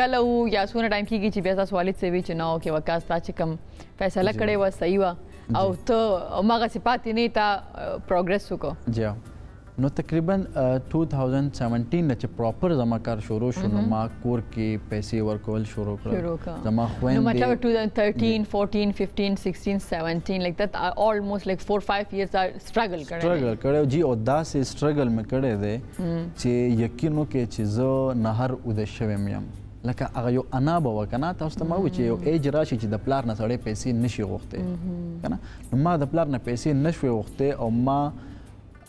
کله و یا څونه ټایم کېږي چې بیا تاسو والد سې وي چې نه اوکې وکاس تا چې کوم فیصله کړې وه صحیح وه او ته هماغسې پاتې نه تا پروګرس وکړو جی نو تقریبا ټو تھاؤزنډ سیونټین نه چې پراپر زما کار شروع شو نو ما کور کې پیسې ورکول شروع کړل زما خویندې نو مطلب ټو تھاؤزنډ تھرټین فورټین ففټین سکسټین سیونټین لایک دیټ آلموست لایک فور فایو ایئرز آر سټرګل کړی سټرګل کړی جی او داسې سټرګل مې کړی دی چې یقین وکړې چې زه نه هر اوده شوی یم لکه هغه یو انا به وه که نه تاسو ته ما ووایي چې یو ایج راشي چې د پلار نه سړی پیسې نه شي غوښتی که نه نو ما د پلار نه پیسې نه شوې غوښتې او ما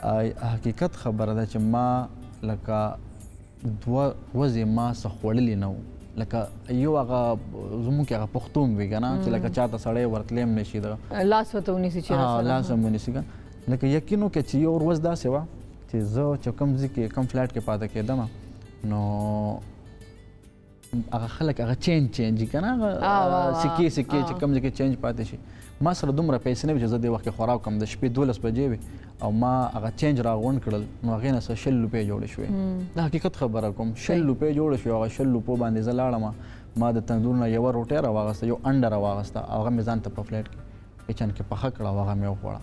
حقیقت خبره ده چې ما لکه دوه ورځې ما څه خوړلې نه وو لکه یو هغه زموږ هغه پښتون وي کنه چې لکه چاته سړی ورتلیم نشي دا لاس وته ونیسي چې ها لاس هم ونیسي لکه یقین وکړه چې یو ورځ داسې وه چې زه چې کوم ځای کې کوم فلیټ کې پاتې کېدم نو هغه خلک هغه چینج چینج کنه هغه سکې سکې چې کوم ځای کې چینج پاتې شي ما سره دومره پیسې نه وي چې زه دې وخت کې خوراک کوم د شپې دولس بجې وي او ما هغه چینج راغونډ کړل نو هغې نه څه شل روپۍ جوړې شوې دا حقیقت خبره کوم شل روپۍ جوړې شوې او هغه شل روپو باندې زه لاړم ما د تندور نه یوه روټۍ راواغسته یو انډه راواغسته او هغه مې ځان ته په فلیټ کې کچن کې پخه کړه او هغه مې وخوړه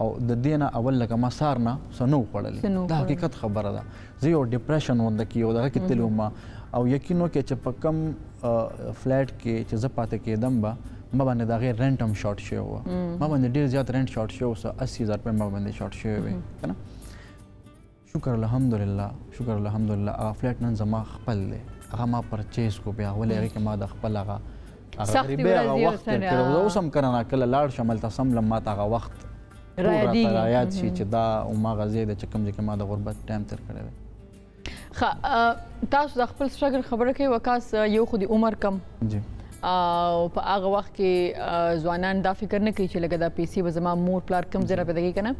او د دې نه اول لکه ما سار نه څه نه وخوړلې دا حقیقت خبره ده زه یو ډپریشن ونده کې یو دغه کې تللی وم او یقین وکړه چې په کوم فلیټ کې چې زه پاتې کېدم به ما باندې د هغې رینټ هم شارټ شوی وه ما باندې ډېر زیات رینټ شارټ شوی اوس اسی هزار روپۍ ما باندې شارټ شوی وې که نه شکر الحمدلله شکر الحمدلله هغه فلیټ نن زما خپل دی هغه ما پرچیز کو بیا ولې هغې کې ما د خپل هغه غریبۍ هغه وخت تېر کړی زه اوس هم که نه کله لاړ شم هلته سم لم ما ته هغه وخت راته رایاد شي چې دا هماغه ځای دی چې کوم ځای کې ما د غربت ټایم تېر کړی دی ښه تاسو د خپل شکل خبره کوي وکاس یو خو د عمر کم او په هغه وخت کې ځوانان دا فکر نه کوي چې لکه دا پیسې به زما مور پلار کم ځای راپیدا کوي که نه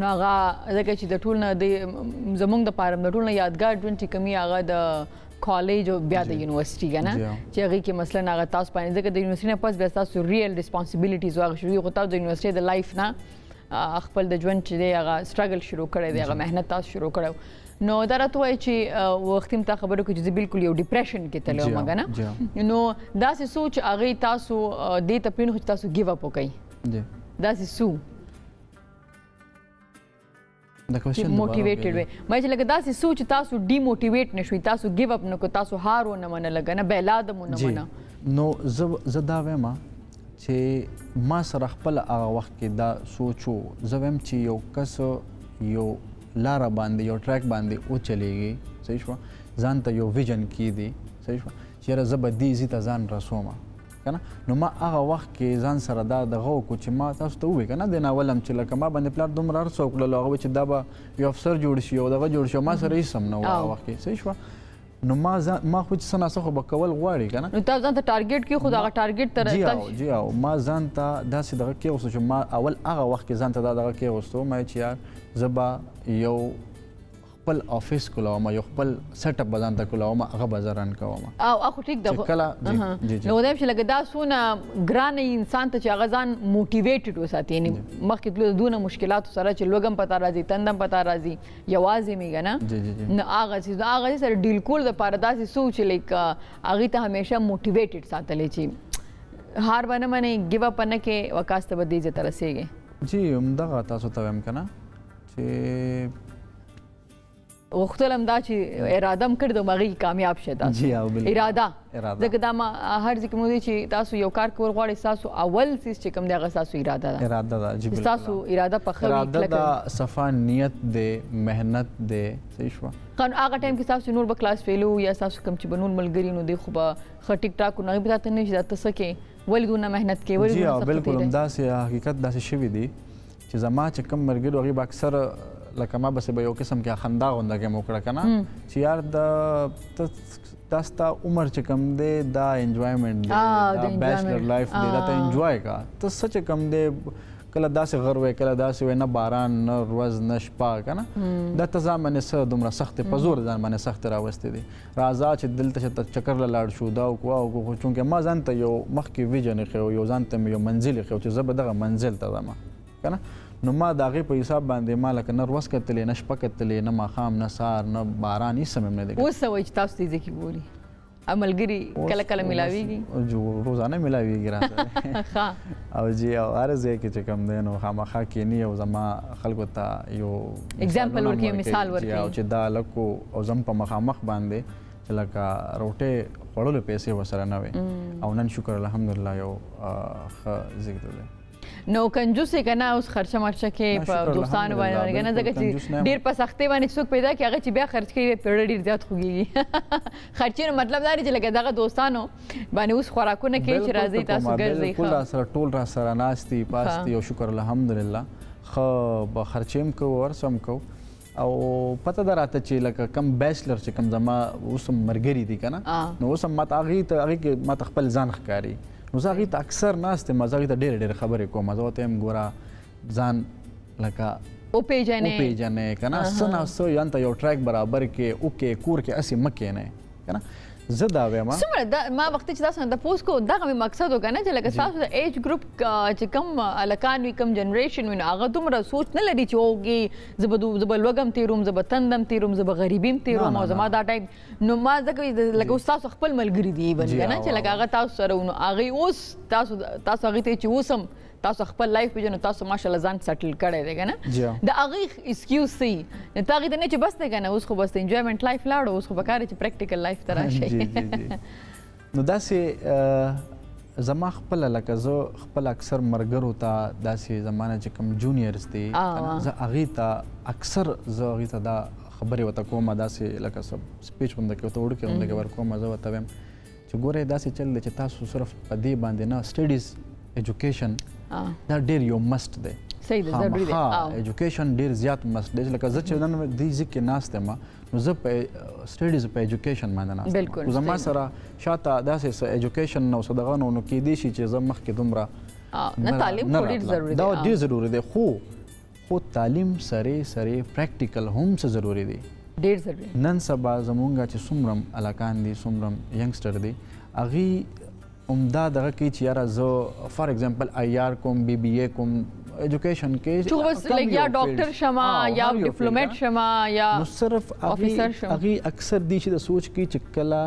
نو هغه ځکه چې د ټول نه د زموږ دپاره د ټول نه یادګار ژوند چې کمی هغه د کالج او بیا د یونیورسټي که نه چې هغې کې مثلا هغه تاسو باندې ځکه د یونیورسټي نه پس بیا ستاسو ریل ریسپانسبلیټیز هغه شروع وي خو تاسو د یونیورسټي د لایف نه خپل د ژوند چې دی هغه سټرګل شروع کړی دی هغه محنت تاسو شروع کړی نو دا راته وایي چې وختي م تا خبره وکړو چې زه بالکل یو ډپریشن کې تللی وم که نه نو داسې څو چې هغې تاسو دې ته پرېنښو چې تاسو ګیو اپ وکړئ داسې څو موټیویټډ وې ما چې لکه داسې څو چې تاسو ډیموټیویټ نه شوئ تاسو ګیو اپ نه کړو تاسو هار ونه منله که نه بیلاد مو نه منه نو زه دا وایم چې ما سره خپل هغه وخت کې دا سوچ و زه وایم چې یو کس یو لاره باندې یو ټریک باندې وچلېږي صحیح شوه ځان ته یو ویژن کېږدي صحیح شوه چې یاره زه به دې ځي ته ځان رسومه که نه نو ما هغه وخت کې ځان سره دا دغه وکړو چې ما تاسو ته ووایي که نه دې ناول هم چې لکه ما باندې پلار دومره هر څه وکړل هغه وایي چې دا به یو افسر جوړ شي او دغه جوړ شي او ما سره هېڅ هم نه وه هغه وخت کې صحیح شوه نو ما ما خو چې څه ناڅه خو به کول غواړي که نه نو تاسو ځان ته ټارګېټ کېښود هغه ټارګېټ ته رسېدل جي او ما ځان ته داسې دغه کېغوستو چې ما اول هغه وخت کې ځان ته دا دغه کېغوستو ما چې یار زه به یو خپل آفس کولومه یو خپل سیټ اپ به ځان ته کولومه هغه به زه رن کومه او خو ټیک ده چې کله نو دا چې لکه دا څونه ګران انسان ته چې هغه ځان موټیویټډ وساتي یعنې مخکې تلو دونه مشکلاتو سره چې لوږ هم پته راځي تند هم پته راځي یوازې مې که نه نو هغه څیز د هغه سره ډیل کولو دپاره داسې څه و چې لایک هغې ته همیشه موټیویټډ ساتلی چې هار به نه منې ګیو اپ نه کې وکاس ته به دې ځای ته رسېږې جي همدغه تاسو ته وایم که نه غوښتل هم دا چې اراده هم کړې ده هم هغې کامیاب شئ تاسو اراده ځکه دا ما هر ځای کې مو دی چې تاسو یو کار کول غواړئ ستاسو اول څیز چې کوم دی هغه ستاسو اراده ده اراده ده ستاسو اراده په ښه وي اراده ده صفا نیت دی محنت دی صحیح شوه ښه نو هغه ټایم کې ستاسو نور به کلاس فیل یا ستاسو کوم چې به نور ملګري نو دی خو به ښه ټیک ټاک نو هغې به تاته نه وي چې دا ته څه کې ولې دونه محنت کې ولې دونه سختۍ بالکل همداسې حقیقت داسې شوي دي چې زما چې کوم ملګري هغې به اکثر لکه ما بسې به یو قسم کې خندا غونده کې مو وکړه که نه چې یار د دا ستا عمر چې کوم دی دا انجوایمنټ دی دا بیچلر لایف دی دا ته انجوای کا ته څه چې کوم دی کله داسې غر وی کله داسې وی نه باران نه ورځ نه شپه که نه دا ته ځان باندې څه دومره سختې په زور ځان باندې سختې راوستې دي راځه چې دلته چې چکر له لاړ شو دا وکړو هغه وکړو خو چونکې ما ځان ته یو مخکې ویژن ایښی یو ځان ته مې یو منزل ایښی چې زه به دغه منزل ته ځم که نه نو ما د هغې په حساب باندې ما لکه نه ورځ کتلې نه شپه کتلې نه ماښام نه سهار نه باران هېڅ هم مې نه دی اوس څه وایي چې تاسو دې ځکې ګوري ملګري کله کله میلاویږي روزانه میلاویږي را سره او جي او هر ځای کې چې کوم دی نو خامخا کینی او زما خلکو ته یو اګزامپل ورکوي مثال ورکوي او چې دا لکو او زم په مخامخ باندې چې لکه روټې خوړلو پیسې ورسره نه وې او نن شکر الحمدلله یو ښه ذکر دی نو کنجوس یې که نه اوس خرچه مرچه کې په دوستانو باندې که نه ځکه چې ډېر په سختۍ باندې څوک پیدا کړي هغه چې بیا خرچ کوي بیا پیړه ډېر زیات خوږېږي خرچې نو مطلب دا دی چې لکه دغه دوستانو باندې اوس خوراکونه کوي چې راځئ تاسو ګرځئ ښه را سره ټول را سره ناست دي پاس دي او شکر الحمدلله ښه به خرچې هم کوو هر څه هم کوو او پته دراته چې لکه کم بیچلر چې کم زما اوسم مرګری دي کنه نو اوسم مت اغي ته اغي کې مت خپل ځان ښکاری نو زغی ته اکثر ناست مزغی ته ډېر ډېر خبرې کوم زه ته هم ګورا ځان لکه او پیجنه او پیجنه کنه سنا سو یان ته یو ټریک برابر کې او کې کور کې اسی مکه نه کنه زدا وما سمره دا ما وخت چې تاسو د پوسکو دغه مقصد وکنه چې لکه تاسو د ایج گروپ چې کم الکان وی کم جنریشن وین هغه دومره سوچ نه لري چې اوږي زبدو زبل وګم تیروم زبتندم تیروم زب غریبیم تیروم او زما دا ټایم نو ما ځکه لکه تاسو خپل ملګری دی بلنه چې لکه هغه تاسو سره ونه هغه اوس تاسو تاسو هغه ته چې وسم تاسو خپل لایف پیژنو تاسو ماشاالله ځان سټل کړی دی کنه دا هغه ایکسکیوز سی دا هغه نه چې بس دی کنه اوس خو بس انجویمنت لایف لاړو اوس خو پکاره چې پریکټیکل لایف ته راشي نو داسې زما خپل لکه زه خپل اکثر مرګرو ته داسې زمانه چې کوم جونیورز دي زه هغه ته اکثر زه هغه ته دا خبرې وته کوم داسې لکه سب سپیچ باندې کوته وړ کې باندې ورکوم زه وته ویم چې ګوره داسې چل چې تاسو صرف په دې باندې نه سټډیز ایجوکیشن that dear you must day say this that really education dear ziyat must day like as children di zik nastema no zap studies of education manana zama sara shata das education no sadagano no ki di shi che zamkh ki dumra na talim ko dir zaruri da dir zaruri de khu khu talim sare sare practical hum se zaruri de dir zaruri nan saba zamunga che sumram alakan di sumram youngster di agi उम्दा दगा की यार जो for example आईआर कोम BBA कोम education के like या डॉक्टर शमा या डिप्लोमेट शमा या सिर्फ ऑफिसर शमा अगी अक्सर दी शी सोच की चकला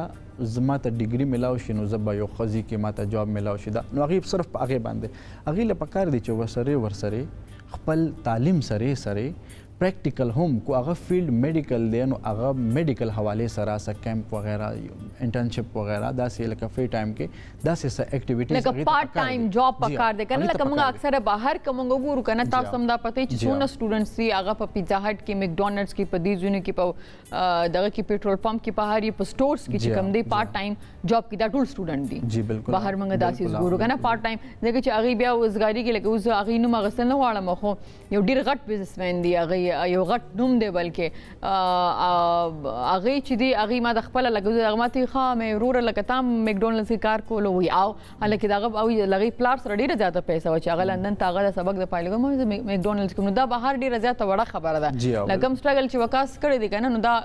زما ته ډیګری ملاو شي نو زبا یو خزي کې ماته جواب ملاو شي دا نو غیب صرف هغه باندې هغه له پکار دي چې وسره ورسره خپل تعلیم سره سره پریکټیکل هم کو هغه فیلډ میډیکل دی نو هغه میډیکل حواله سره سره کیمپ وغیرہ انټرنشپ وغیرہ دا سه لکه فری ټایم کې دا سه اکټیویټیز لکه پارت ټایم جاب پکار دي کنه لکه موږ اکثر بهر کومو ګورو کنه تاسو هم دا پته چې څونه سټوډنټس دي هغه په پیزا هټ کې مکډونالډز کې په دې ځونه کې په دغه کې پټرول پمپ کې په هاري په سټورز کې کم دی पार्ट टाइम जॉब की दा टूल स्टूडेंट दी जी बिल्कुल बाहर मंगा दासिस गुरु का ना पार्ट टाइम जगह च अगी बिया रोजगारी के लगे उस अगी नु मगसल न वाला मखो यो डीर गट बिजनेसमैन दी अगी यो गट नुम दे बल्कि अगी च दी अगी मा दखपल लगे अगमाती खा मैं रूर लकताम मैकडोनल्ड्स की कार को लो आओ हालांकि दाग अगी लगी प्लाट्स रडी र जाता पैसा वच अगल अंदन तागा सबक द पाइलो मैकडोनल्ड्स को दा बाहर डी र जाता बड़ा खबर दा लगम स्ट्रगल च वकास करे दी का ना दा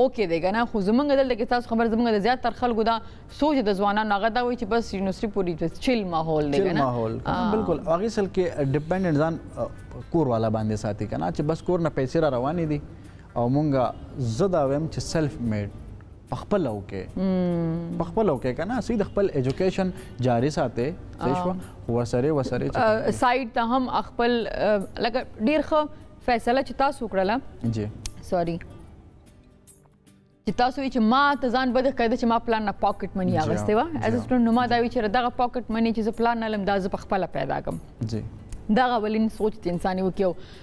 اوکې دی کنه خو زمونږ دلته کې تاسو خبر زمونږ د زیات تر خلکو دا سوچ د ځوانانو هغه دا وایي چې بس یونیورسيټي پورې چل ماحول دی کنه ماحول بالکل هغه سل کې ډیپندنت ځان کور والا باندې ساتي کنه چې بس کور نه پیسې را روانې دي او مونږه زدا ویم چې سیلف میډ پخپل اوکې پخپل اوکې کنه سید خپل ایجوکیشن جاری ساتي صحیح وسره وسره سایت ته هم خپل لکه ډیر خو فیصله چې تاسو کړل جی سوري چې تاسو چې ما ته ځان بده کړی چې ما پلان نه پاکټ منی اغسته و از سټوډنټ نو ما دا وی چې دغه پاکټ منی چې زه پلان نه لم دا زه په خپل پیدا کوم جی دغه ولین سوچ د انسان یو کې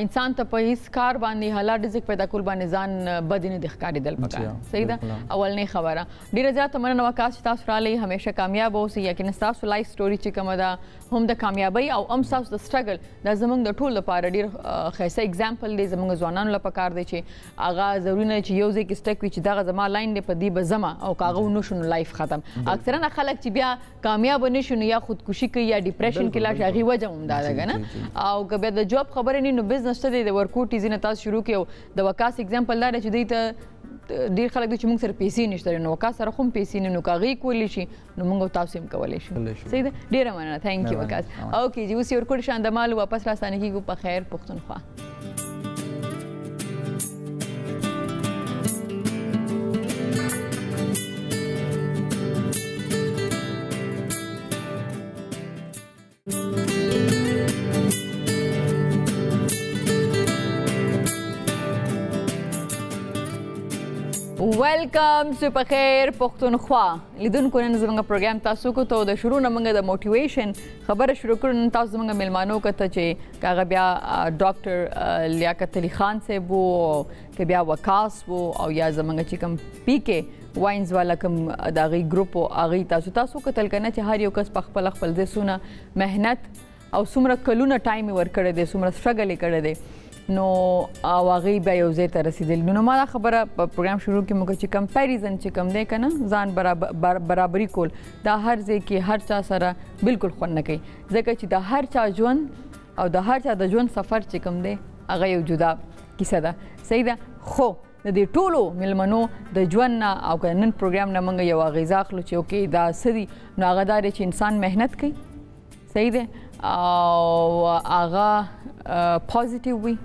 انسان ته په هیڅ کار باندې حلال رزق پیدا کول باندې ځان بد نه د ښکاری دل پکا صحیح ده اول نه خبره ډیره زیات مننه وکاس تاسو را لې همیشه کامیاب اوسئ یقینا تاسو لایف سټوري چې کومه ده هم د کامیابی او هم تاسو د سټرګل د زمونږ د ټول لپاره ډیر خاصه اگزامپل دی زمونږ ځوانانو لپاره کار دی چې اغا ضروري نه چې یو ځای کې سټک وي چې دغه زما لاین دی په دې بزما او کاغه ونشو لایف ختم اکثرا خلک چې بیا کامیاب نشونه یا خودکشي کوي یا ډیپریشن کې لا شغي وځم دا او که بیا د جاب خبرې نه نو بزنس ته دی د ورکوټي ځینې تاسو شروع کړي د وکاس اګزامپل دا دی چې دوی ته ډېر خلک دی چې موږ سره پیسې نشته نو وکاس سره خو هم پیسې نه نو که هغوی کولی شي نو موږ تاسو هم کولی شو صحیح ده ډېره مننه تھینک یو وکاس اوکې جی اوس یې ورکوټ شان د مالو واپس راستانه کېږو په خیر پښتونخوا ویلکم سو پخیر پختونخوا لیدونکو نن زموږ پروګرام تاسو کو ته د شروع نه موږ د موټیویشن خبره شروع کړو نن تاسو زموږ میلمانو کته چې هغه بیا ډاکټر لیاقت علي خان صاحب وو که بیا وکاس وو او یا زموږ چې کوم پی کې واینز والا کوم د هغې ګروپ وو هغې تاسو تاسو کتل کنه چې هر یو کس په خپل خپل ځای څونه محنت او څومره کلونه ټایم یې ورکړی دی څومره سټرګل یې کړی دی نو واغې به یو ځای ته رسیدل. نو ما خبره په پروګرام شروع کې موږ چې کمپیریزن چې کم دی کنه ځان برابر برابرۍ کول دا هر ځای کې هر چا سره بالکل خوند نه کوي ځکه چې د هر چا ژوند او د هر چا د ژوند سفر چې کم دی هغه یو جدا کیسه ده صحیح ده. خو د دې ټولو ملمنو د ژوند نه او که نن پروګرام نه موږ یو غذا اخلو چې اوکې دا څه دي نو هغه دا دی چې انسان محنت کوي صحیح ده او هغه پازیټیو وي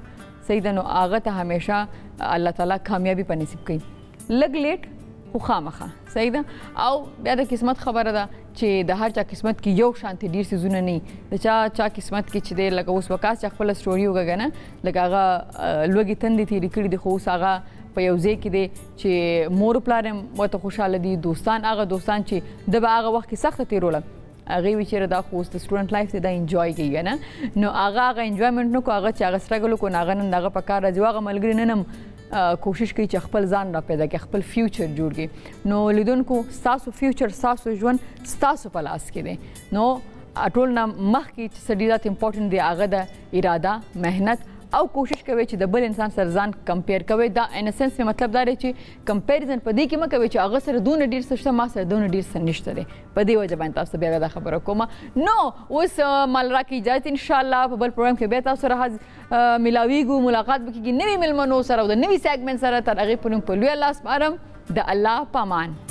صحیح ده نو هغه ته همیشه الله تعالی کامیابي په نصیب کوي لږ لیټ خو خامخا صحیح ده. او بیا د قسمت خبره ده چې د هر چا قسمت کې یو شانتې ډېر څیزونه نه وي د چا چا قسمت کې چې دی لکه اوس وکاس چې خپله سټوري وکړه که نه لکه هغه لوږې تندې تېرې کړي دي خو اوس هغه په یو ځای کې دی چې مور پلار هم ورته خوشحاله دي دوستان هغه دوستان چې ده به هغه وخت کې سخته تېروله هغې وي چېرې دا خو اوس د سټوډنټ لایف دی دا انجوای کوي که نه نو هغه هغه انجوایمنټ نه کړو هغه چې هغه سټرګل وکړو نو هغه نن د هغه په کار راځي او هغه ملګري نن هم کوشش کوي چې خپل ځان را پیدا کړي خپل فیوچر جوړ کړي. نو لیدونکو ستاسو فیوچر ستاسو ژوند ستاسو په لاس کې دی نو ټول نه مخکې چې څه ډېر زیات امپورټنټ دی هغه د اراده محنت او کوشش کوي چې د بل انسان سره ځان کمپیر کوي دا ان سنس مې مطلب دا دی چې کمپیریزن په دې کې مه کوي چې هغه سره دونه ډېر څه شته ما سره دونه ډېر څه نشته دی په دې وجه باندې تاسو ته بیا دا خبره کوم. نو اوس مال راکې اجازه انشاءالله په بل پروګرام کې بیا تاسو سره ملاویږو ملاقات به کېږي نوي مېلمنو سره او د نوي سیګمنټ سره تر هغې پورې په لوی الله سپارم د الله په امان.